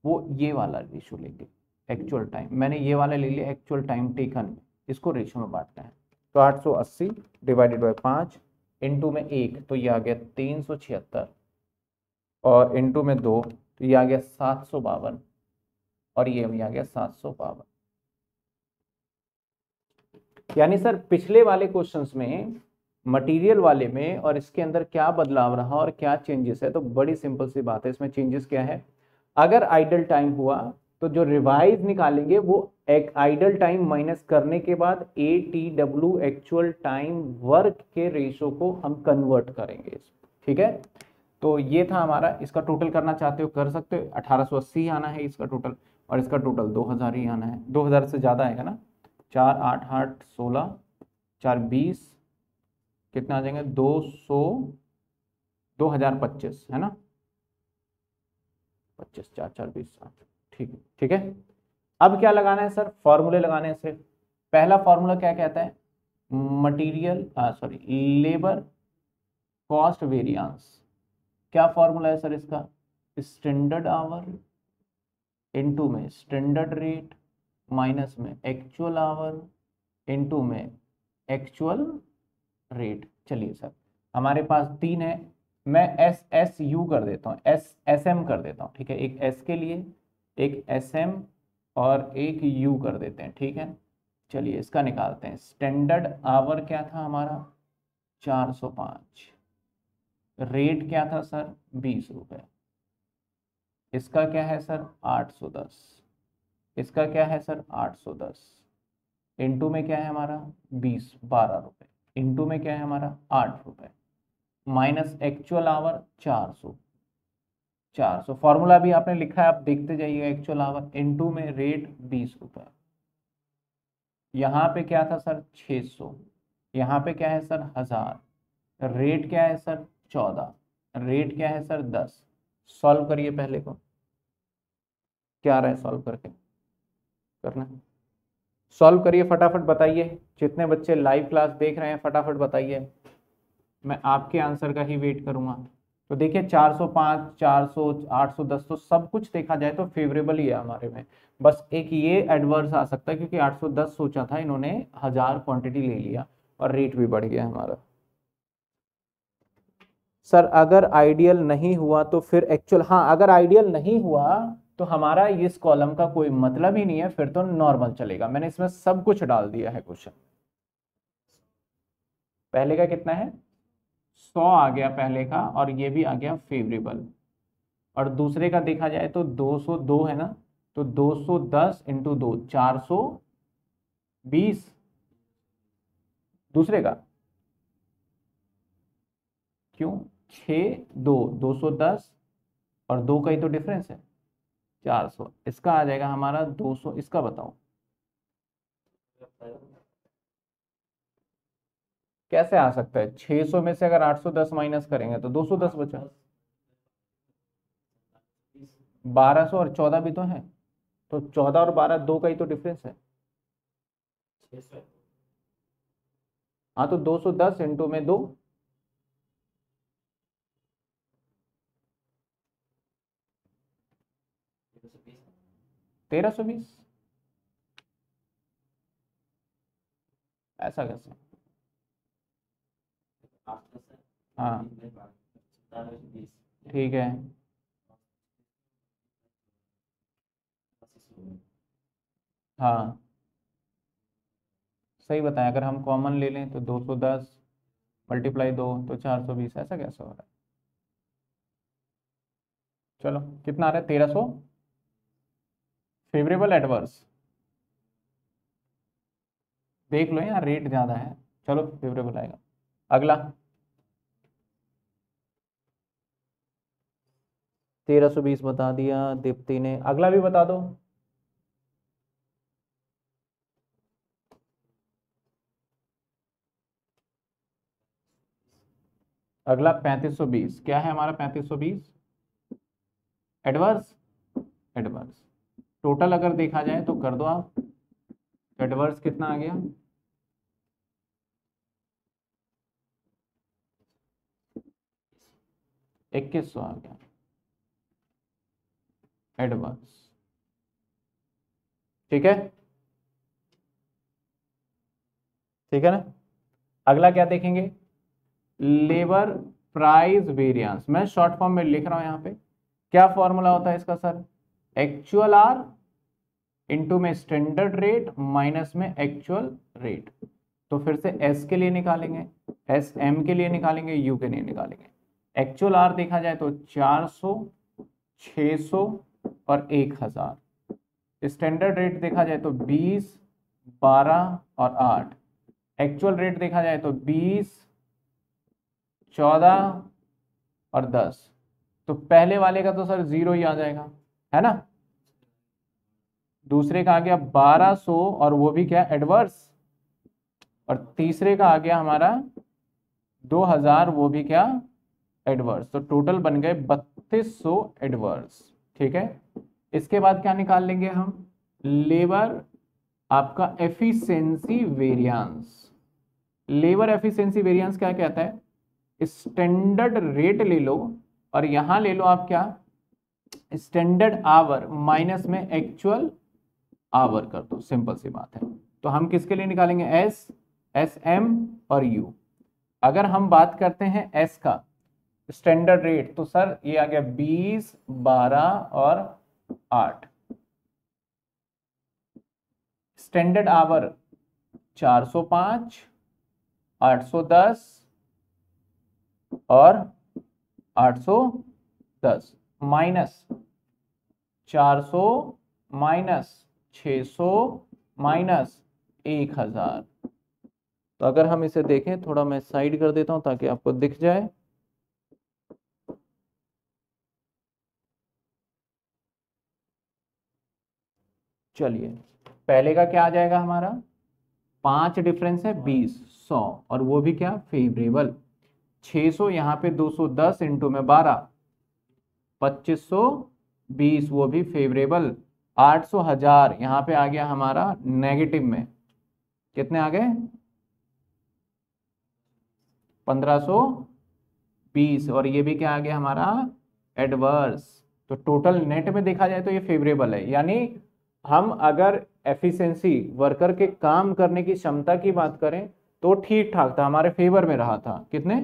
वो ये वाला रेशियो लेंगे एक्चुअल टाइम। मैंने ये वाला ले लिया एक्चुअल टाइम टेकन, इसको रेशियो में बांटना है। तो आठ सौ अस्सी डिवाइडेड बाय पाँच इंटू में एक, तो ये आ गया तीन सौ छिहत्तर, और इंटू में दो तो ये आ गया सात सौ बावन, और ये भी आ गया सात सौ बावन। यानी सर पिछले वाले क्वेश्चंस में मटेरियल वाले में और इसके अंदर क्या बदलाव रहा और क्या चेंजेस है, तो बड़ी सिंपल सी बात है। इसमें चेंजेस क्या है, अगर आइडल टाइम हुआ तो जो रिवाइज निकालेंगे वो एक आइडल टाइम माइनस करने के बाद A T W actual time work के रेशो को हम कन्वर्ट करेंगे, ठीक है। तो ये था हमारा, इसका टोटल करना चाहते हो कर सकते हो, अठारह सौ अस्सी आना है इसका टोटल, और इसका टोटल दो हज़ार ही आना है, दो हज़ार से ज़्यादा आएगा ना, चार आठ आठ सोलह चार बीस कितना आ जाएंगे दो सौ दो हज़ार पच्चीस है ना, पच्चीस चार चार बीस साठ, ठीक ठीक है। अब क्या लगाना है सर, फॉर्मूले लगाने हैं सिर्फ। पहला फॉर्मूला क्या कहता है, material sorry labour cost variance, क्या फॉर्मूला है सर इसका, स्टैंडर्ड आवर इनटू में स्टैंडर्ड रेट माइनस में एक्चुअल आवर इनटू में एक्चुअल रेट। चलिए सर हमारे पास तीन है, मैं एस एस यू कर देता हूँ, एस एस एम कर देता हूँ, ठीक है। एक एस के लिए, एक एस एम और एक यू कर देते हैं, ठीक है। चलिए इसका निकालते हैं, स्टैंडर्ड आवर क्या था हमारा चार सौ पाँच, रेट क्या था सर बीस रुपए, इसका क्या है सर आठ सौ दस, इसका क्या है सर आठ सौ दस, इंटू में क्या है हमारा बीस बारह रुपए, इंटू में क्या है हमारा आठ रुपए माइनस एक्चुअल आवर चार सौ चार सौ। फॉर्मूला भी आपने लिखा है, आप देखते जाइएगा, एक्चुअल आवर इंटू में रेट बीस रुपए। यहाँ पे क्या था सर छह सौ, यहाँ पे क्या है सर हजार, रेट क्या है सर चौदह, रेट क्या है सर दस। सॉल्व करिए पहले को, क्या आ रहा है सॉल्व करके करना, सॉल्व करिए फटाफट, बताइए जितने बच्चे लाइव क्लास देख रहे हैं फटाफट बताइए, मैं आपके आंसर का ही वेट करूंगा। तो देखिए चार सौ पाँच, चार सौ, आठ सौ दस तो सब कुछ देखा जाए तो फेवरेबल ही है हमारे में, बस एक ये एडवर्स आ सकता है क्योंकि आठ सौ दस सोचा था इन्होंने, हजार क्वांटिटी ले लिया और रेट भी बढ़ गया हमारा। सर अगर आइडियल नहीं हुआ तो फिर एक्चुअल, हाँ अगर आइडियल नहीं हुआ तो हमारा इस कॉलम का कोई मतलब ही नहीं है, फिर तो नॉर्मल चलेगा। मैंने इसमें सब कुछ डाल दिया है क्वेश्चन। पहले का कितना है, सौ आ गया पहले का, और ये भी आ गया फेवरेबल। और दूसरे का देखा जाए तो दो सौ दो है ना, तो दो सौ दस इंटू दो चार सौ बीस दूसरे का, क्यों छः दो दो सौ दस और दो का ही तो डिफरेंस है चार सौ। इसका आ जाएगा हमारा दो सौ। इसका बताओ कैसे आ सकता है, छह सौ में से अगर आठ सौ दस माइनस करेंगे तो दो सौ दस बचा, बारह सौ और चौदह भी तो है, तो चौदह और बारह दो का ही तो डिफरेंस है। हाँ तो दो सौ दस इंटू में दो, तेरह सौ बीस। ऐसा कैसे? हाँ ठीक है, हाँ सही बताया। अगर हम कॉमन ले लें तो दो सौ दस मल्टीप्लाई दो तो चार सौ बीस। ऐसा कैसे हो रहा है? चलो कितना आ रहा है तेरह सौ, फेवरेबल एडवर्स देख लो, यहाँ रेट ज्यादा है। चलो फेवरेबल आएगा। अगला तेरह सौ बीस बता दिया दीप्ति ने, अगला भी बता दो। अगला पैंतीस सौ बीस, क्या है हमारा पैंतीस सौ बीस एडवर्स। एडवर्स टोटल अगर देखा जाए तो कर दो आप, एडवर्स कितना आ गया इक्कीस सौ आ गया एडवर्स। ठीक है ठीक है ना। अगला क्या देखेंगे, लेबर प्राइस वेरिएंस। मैं शॉर्ट फॉर्म में लिख रहा हूं यहां पे। क्या फॉर्मूला होता है इसका सर, एक्चुअल आर इंटू में स्टैंडर्ड रेट माइनस में एक्चुअल रेट। तो फिर से एस के लिए निकालेंगे, एस एम के लिए निकालेंगे, यू के लिए निकालेंगे। एक्चुअल आर देखा जाए तो चार सौ, छह सौ और एक हज़ार। स्टैंडर्ड रेट देखा जाए तो बीस, बारह और आठ। एक्चुअल रेट देखा जाए तो बीस, चौदह और दस। तो पहले वाले का तो सर जीरो ही आ जाएगा है ना। दूसरे का आ गया बारह सौ और वो भी क्या एडवर्स, और तीसरे का आ गया हमारा दो हज़ार, वो भी क्या एडवर्स। तो टोटल बन गए बत्तीस सौ एडवर्स। ठीक है, इसके बाद क्या निकाल लेंगे हम, लेबर आपका efficiency variance. Labour efficiency variance क्या कहता है, स्टैंडर्ड रेट ले लो और यहां ले लो आप क्या स्टैंडर्ड आवर माइनस में एक्चुअल आवर कर दो। सिंपल सी बात है। तो हम किसके लिए निकालेंगे, एस, एस एम और यू। अगर हम बात करते हैं एस का स्टैंडर्ड रेट तो सर ये आ गया बीस, बारह और आठ। स्टैंडर्ड आवर चार सौ पाँच, आठ सौ दस और आठ सौ दस माइनस चार सौ माइनस छह सौ माइनस एक हज़ार। तो अगर हम इसे देखें, थोड़ा मैं साइड कर देता हूं ताकि आपको दिख जाए। चलिए पहले का क्या आ जाएगा हमारा, पांच डिफरेंस है बीस, सौ और वो भी क्या फेवरेबल। छह सौ यहाँ पे दो सौ दस इंटू में बारह, पच्चीस सौ बीस वो भी फेवरेबल, आठ सौ हजार यहाँ पे आ गया हमारा नेगेटिव में। कितने आ गए पंद्रह सौ बीस और ये भी क्या आ गया हमारा एडवर्स। तो टोटल नेट में देखा जाए तो ये फेवरेबल है। यानी हम अगर एफिशिएंसी वर्कर के काम करने की क्षमता की बात करें तो ठीक ठाक था, हमारे फेवर में रहा था। कितने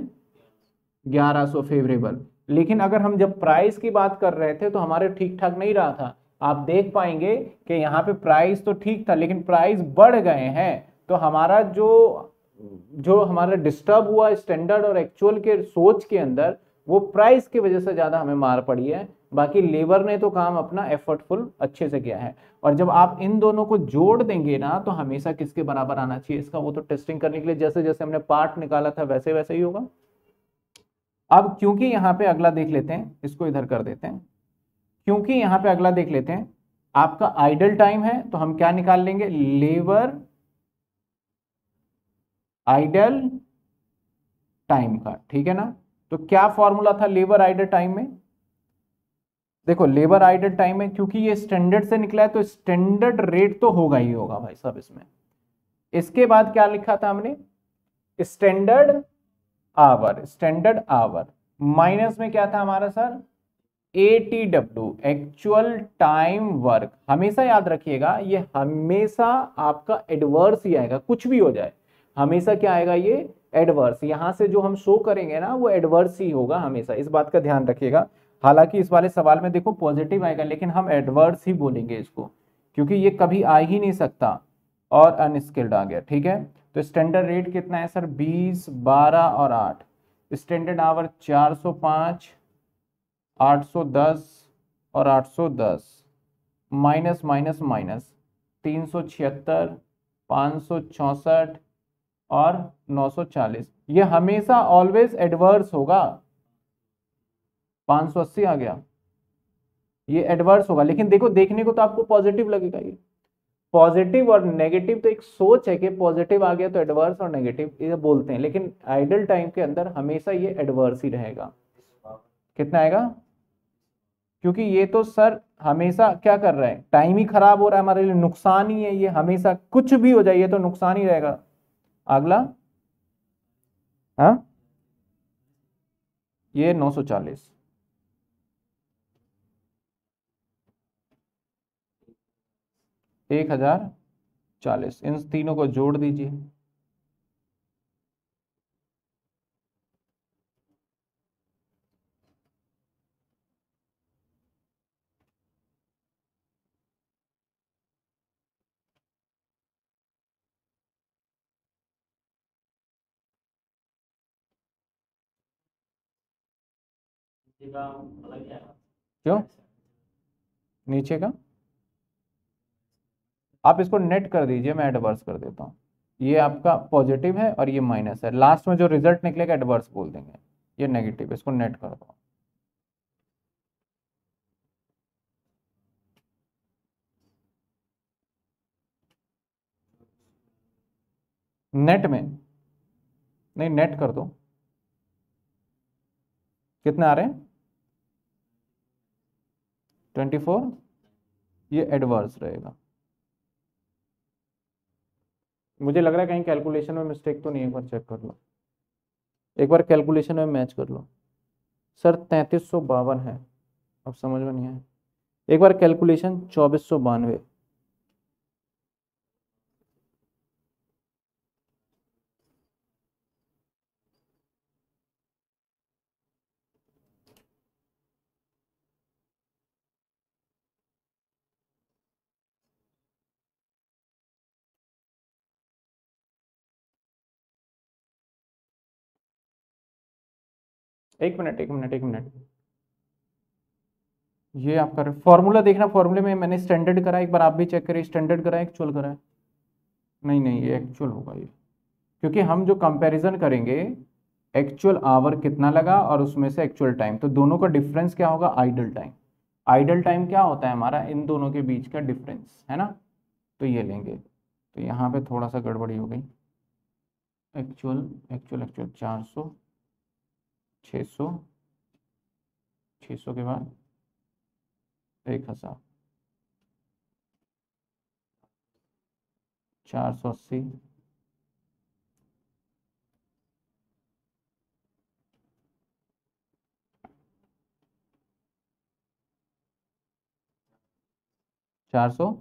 ग्यारह सौ फेवरेबल। लेकिन अगर हम जब प्राइस की बात कर रहे थे तो हमारे ठीक ठाक नहीं रहा था, आप देख पाएंगे कि यहाँ पे प्राइस तो ठीक था लेकिन प्राइस बढ़ गए हैं, तो हमारा जो जो हमारा डिस्टर्ब हुआ स्टैंडर्ड और एक्चुअल के सोच के अंदर वो प्राइस की वजह से ज़्यादा हमें मार पड़ी है। बाकी लेबर ने तो काम अपना एफर्टफुल अच्छे से किया है। और जब आप इन दोनों को जोड़ देंगे ना तो हमेशा किसके बराबर आना चाहिए इसका, वो तो टेस्टिंग करने के लिए जैसे जैसे हमने पार्ट निकाला था वैसे वैसे ही होगा। अब क्योंकि यहाँ पे अगला देख लेते हैं, इसको इधर कर देते हैं। क्योंकि यहाँ पे अगला देख लेते हैं, आपका आइडल टाइम है तो हम क्या निकाल लेंगे, लेबर आइडल टाइम का, ठीक है ना। तो क्या फॉर्मूला था लेबर आइडल टाइम में, देखो लेबर आइडल टाइम में क्योंकि ये स्टैंडर्ड से निकला है तो स्टैंडर्ड रेट तो होगा ही होगा भाई साहब इसमें। इसके बाद क्या लिखा था हमने, standard hour, standard hour minus में क्या था हमारा sir, A T W actual time work. हमेशा याद रखिएगा ये हमेशा आपका एडवर्स ही आएगा, कुछ भी हो जाए हमेशा क्या आएगा ये एडवर्स। यहाँ से जो हम शो करेंगे ना वो एडवर्स ही होगा हमेशा, इस बात का ध्यान रखिएगा। हालांकि इस वाले सवाल में देखो पॉजिटिव आएगा लेकिन हम एडवर्स ही बोलेंगे इसको, क्योंकि ये कभी आ ही नहीं सकता। और अनस्किल्ड आ गया, ठीक है। तो स्टैंडर्ड रेट कितना है सर, बीस, बारह और आठ। स्टैंडर्ड आवर चार सौ पाँच, आठ सौ दस और आठ सौ दस, माइनस माइनस माइनस तीन सौ छिहत्तर, पाँच सौ चौंसठ और नौ सौ चालीस। ये हमेशा ऑलवेज एडवर्स होगा। पाँच सौ अस्सी आ गया, ये एडवर्स होगा। लेकिन देखो देखने को तो आपको पॉजिटिव लगेगा, ये पॉजिटिव और नेगेटिव तो एक सोच है कि पॉजिटिव आ गया तो एडवर्स और नेगेटिव ये बोलते हैं, लेकिन आइडल टाइम के अंदर हमेशा ये एडवर्स ही रहेगा। कितना आएगा, क्योंकि ये तो सर हमेशा क्या कर रहा है, टाइम ही खराब हो रहा है हमारे लिए, नुकसान ही है ये। हमेशा कुछ भी हो जाए ये तो नुकसान ही रहेगा। अगला हाँ ये नौ सौ चालीस, एक हजार चालीस, इन तीनों को जोड़ दीजिए। क्यों नीचे का आप इसको नेट कर दीजिए, मैं एडवर्स कर देता हूँ। ये आपका पॉजिटिव है और ये माइनस है, लास्ट में जो रिजल्ट निकलेगा एडवर्स बोल देंगे। ये नेगेटिव, इसको नेट कर दो। नेट में नहीं, नेट कर दो। कितना आ रहे हैं, चौबीस। ये एडवर्स रहेगा। मुझे लग रहा है कहीं कैलकुलेशन में मिस्टेक तो नहीं है, एक बार चेक कर लो, एक बार कैलकुलेशन में मैच कर लो। सर तैंतीस सौ बावन है, अब समझ में नहीं आया। एक बार कैलकुलेशन, चौबीस सौ बानवे एक मिनट एक मिनट एक मिनट ये आप कर फॉर्मूला देखना। फॉर्मूले में मैंने स्टैंडर्ड करा, एक बार आप भी चेक करें, स्टैंडर्ड करा एक्चुअल करा है। नहीं नहीं ये एक्चुअल होगा ये, क्योंकि हम जो कंपैरिजन करेंगे एक्चुअल आवर कितना लगा और उसमें से एक्चुअल टाइम, तो दोनों का डिफरेंस क्या होगा, आइडल टाइम। आइडल टाइम क्या होता है हमारा, इन दोनों के बीच का डिफरेंस है ना। तो ये लेंगे, तो यहाँ पर थोड़ा सा गड़बड़ी हो गई। एक्चुअल एक्चुअल एक्चुअल चार सौ छः सौ छः सौ के बाद एक हजार, चार सौ अस्सी, चार सौ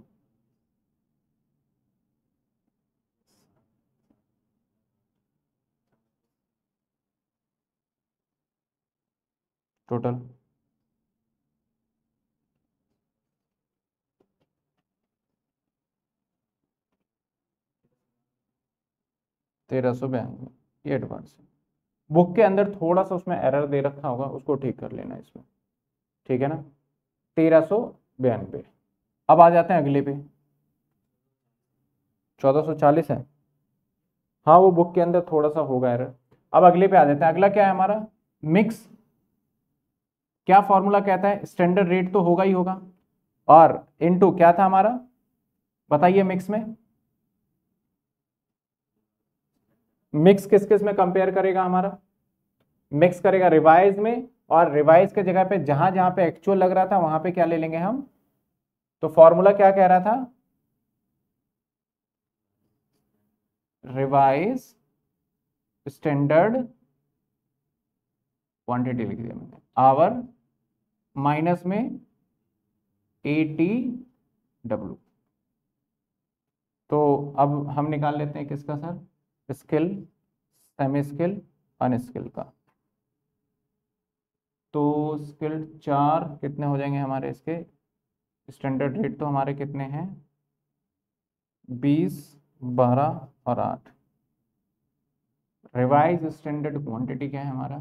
टोटल तेरह सौ बयानवे ये एडवांस है। बुक के अंदर थोड़ा सा उसमें एरर दे रखा होगा, उसको ठीक कर लेना इसमें, ठीक है ना। तेरह सौ बयानवे। अब आ जाते हैं अगले पे, चौदह सौ चालीस है। हाँ वो बुक के अंदर थोड़ा सा होगा एरर। अब अगले पे आ जाते हैं। अगला क्या है हमारा मिक्स। क्या फॉर्मूला कहता है, स्टैंडर्ड रेट तो होगा ही होगा और इनटू क्या था हमारा, बताइए मिक्स में, मिक्स किस किस में कंपेयर करेगा हमारा, मिक्स करेगा रिवाइज में, और रिवाइज के जगह पे जहां जहां पे एक्चुअल लग रहा था वहां पे क्या ले लेंगे हम। तो फॉर्मूला क्या कह रहा था, रिवाइज स्टैंडर्ड क्वांटिटी लिख दिया मैंने आवर माइनस में ए टी डब्ल्यू। तो अब हम निकाल लेते हैं किसका sir, skill, semi skill, unskill का। तो स्किल चार कितने हो जाएंगे हमारे इसके, स्टैंडर्ड रेट तो हमारे कितने हैं, बीस, बारह और आठ। रिवाइज स्टैंडर्ड क्वांटिटी क्या है हमारा,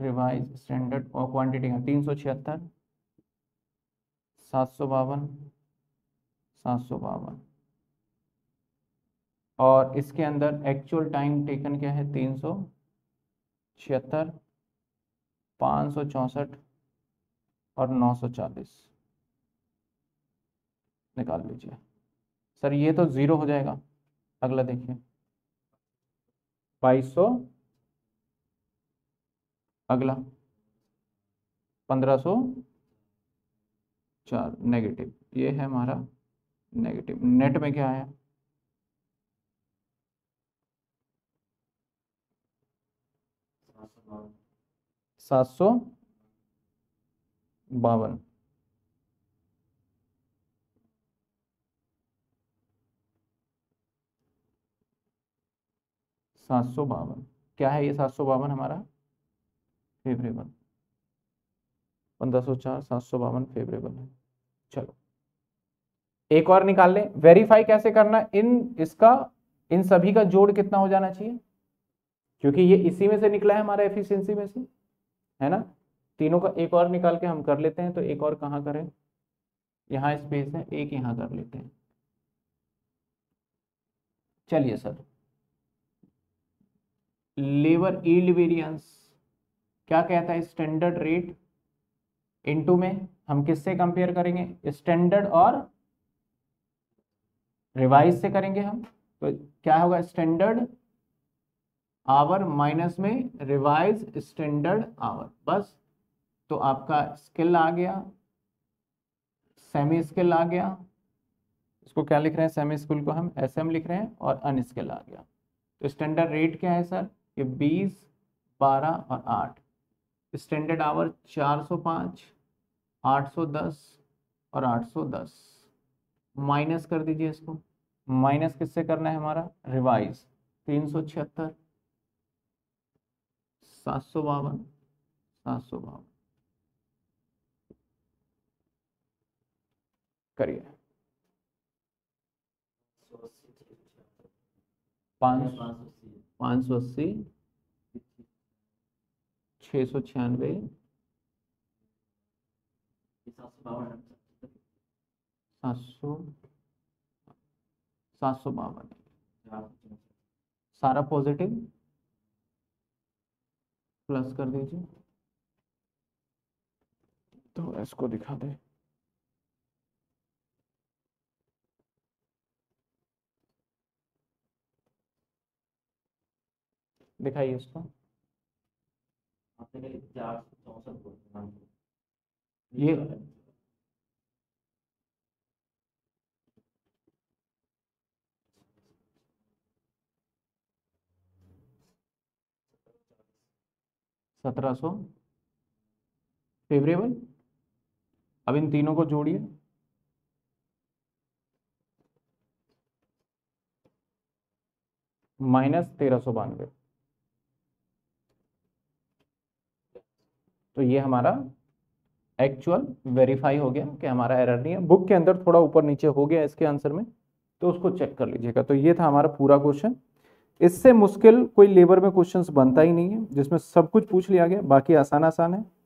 रिवाइज स्टैंडर्ड और क्वांटिटी का तीन सौ छिहत्तर, सात सौ बावन, सात सौ बावन, और इसके अंदर एक्चुअल टाइम टेकन क्या है, तीन सौ छिहत्तर, पाँच सौ चौंसठ और नौ सौ चालीस। निकाल लीजिए सर, ये तो ज़ीरो हो जाएगा। अगला देखिए बाईस सौ, अगला पंद्रह सौ चार, नेगेटिव। ये है हमारा नेगेटिव। नेट में क्या आया, सात सौ बावन। सात सौ बावन क्या है ये, सात सौ बावन हमारा फेवरेबल, पंद्रह सौ चार, सात सौ बावन फेवरेबल है। चलो एक और निकाल लें। वेरीफाई कैसे करना, इन इसका इन सभी का जोड़ कितना हो जाना चाहिए, क्योंकि ये इसी में से निकला है हमारा एफिशिएंसी में से, है ना। तीनों का एक और निकाल के हम कर लेते हैं। तो एक और कहाँ करें, यहाँ स्पेस है, एक यहाँ कर लेते हैं। चलिए सर, लेबर यील्ड वेरिएंस क्या कहता है, स्टैंडर्ड रेट इनटू में हम किससे कंपेयर करेंगे, स्टैंडर्ड और रिवाइज से करेंगे हम। तो क्या होगा, स्टैंडर्ड आवर माइनस में रिवाइज स्टैंडर्ड आवर, बस। तो आपका स्किल आ गया, सेमी स्किल आ गया, इसको क्या लिख रहे हैं, सेमी स्किल को हम एस एम लिख रहे हैं, और अनस्किल आ गया। तो स्टैंडर्ड रेट क्या है सर, ये बीस, बारह और आठ, स्टैंडर्ड आवर चार सौ पाँच, आठ सौ दस और आठ सौ दस। माइनस कर दीजिए इसको, माइनस किससे करना है हमारा, रिवाइज तीन सौ छिहत्तर, सात सौ बावन, सात सौ बावन करिए, पाँच सौ अस्सी, छः सौ छियानवे, सात सौ सात सौ बावन, सारा पॉजिटिव प्लस कर दीजिए। तो इसको दिखा दे, दिखाइए इसको, ये सत्रह सौ फेवरेबल। अब इन तीनों को जोड़िए, माइनस तेरह सौ बानवे। तो ये हमारा एक्चुअल वेरीफाई हो गया कि हमारा एरर नहीं है। बुक के अंदर थोड़ा ऊपर नीचे हो गया इसके आंसर में, तो उसको चेक कर लीजिएगा। तो ये था हमारा पूरा क्वेश्चन। इससे मुश्किल कोई लेबर में क्वेश्चंस बनता ही नहीं है, जिसमें सब कुछ पूछ लिया गया, बाकी आसान आसान है।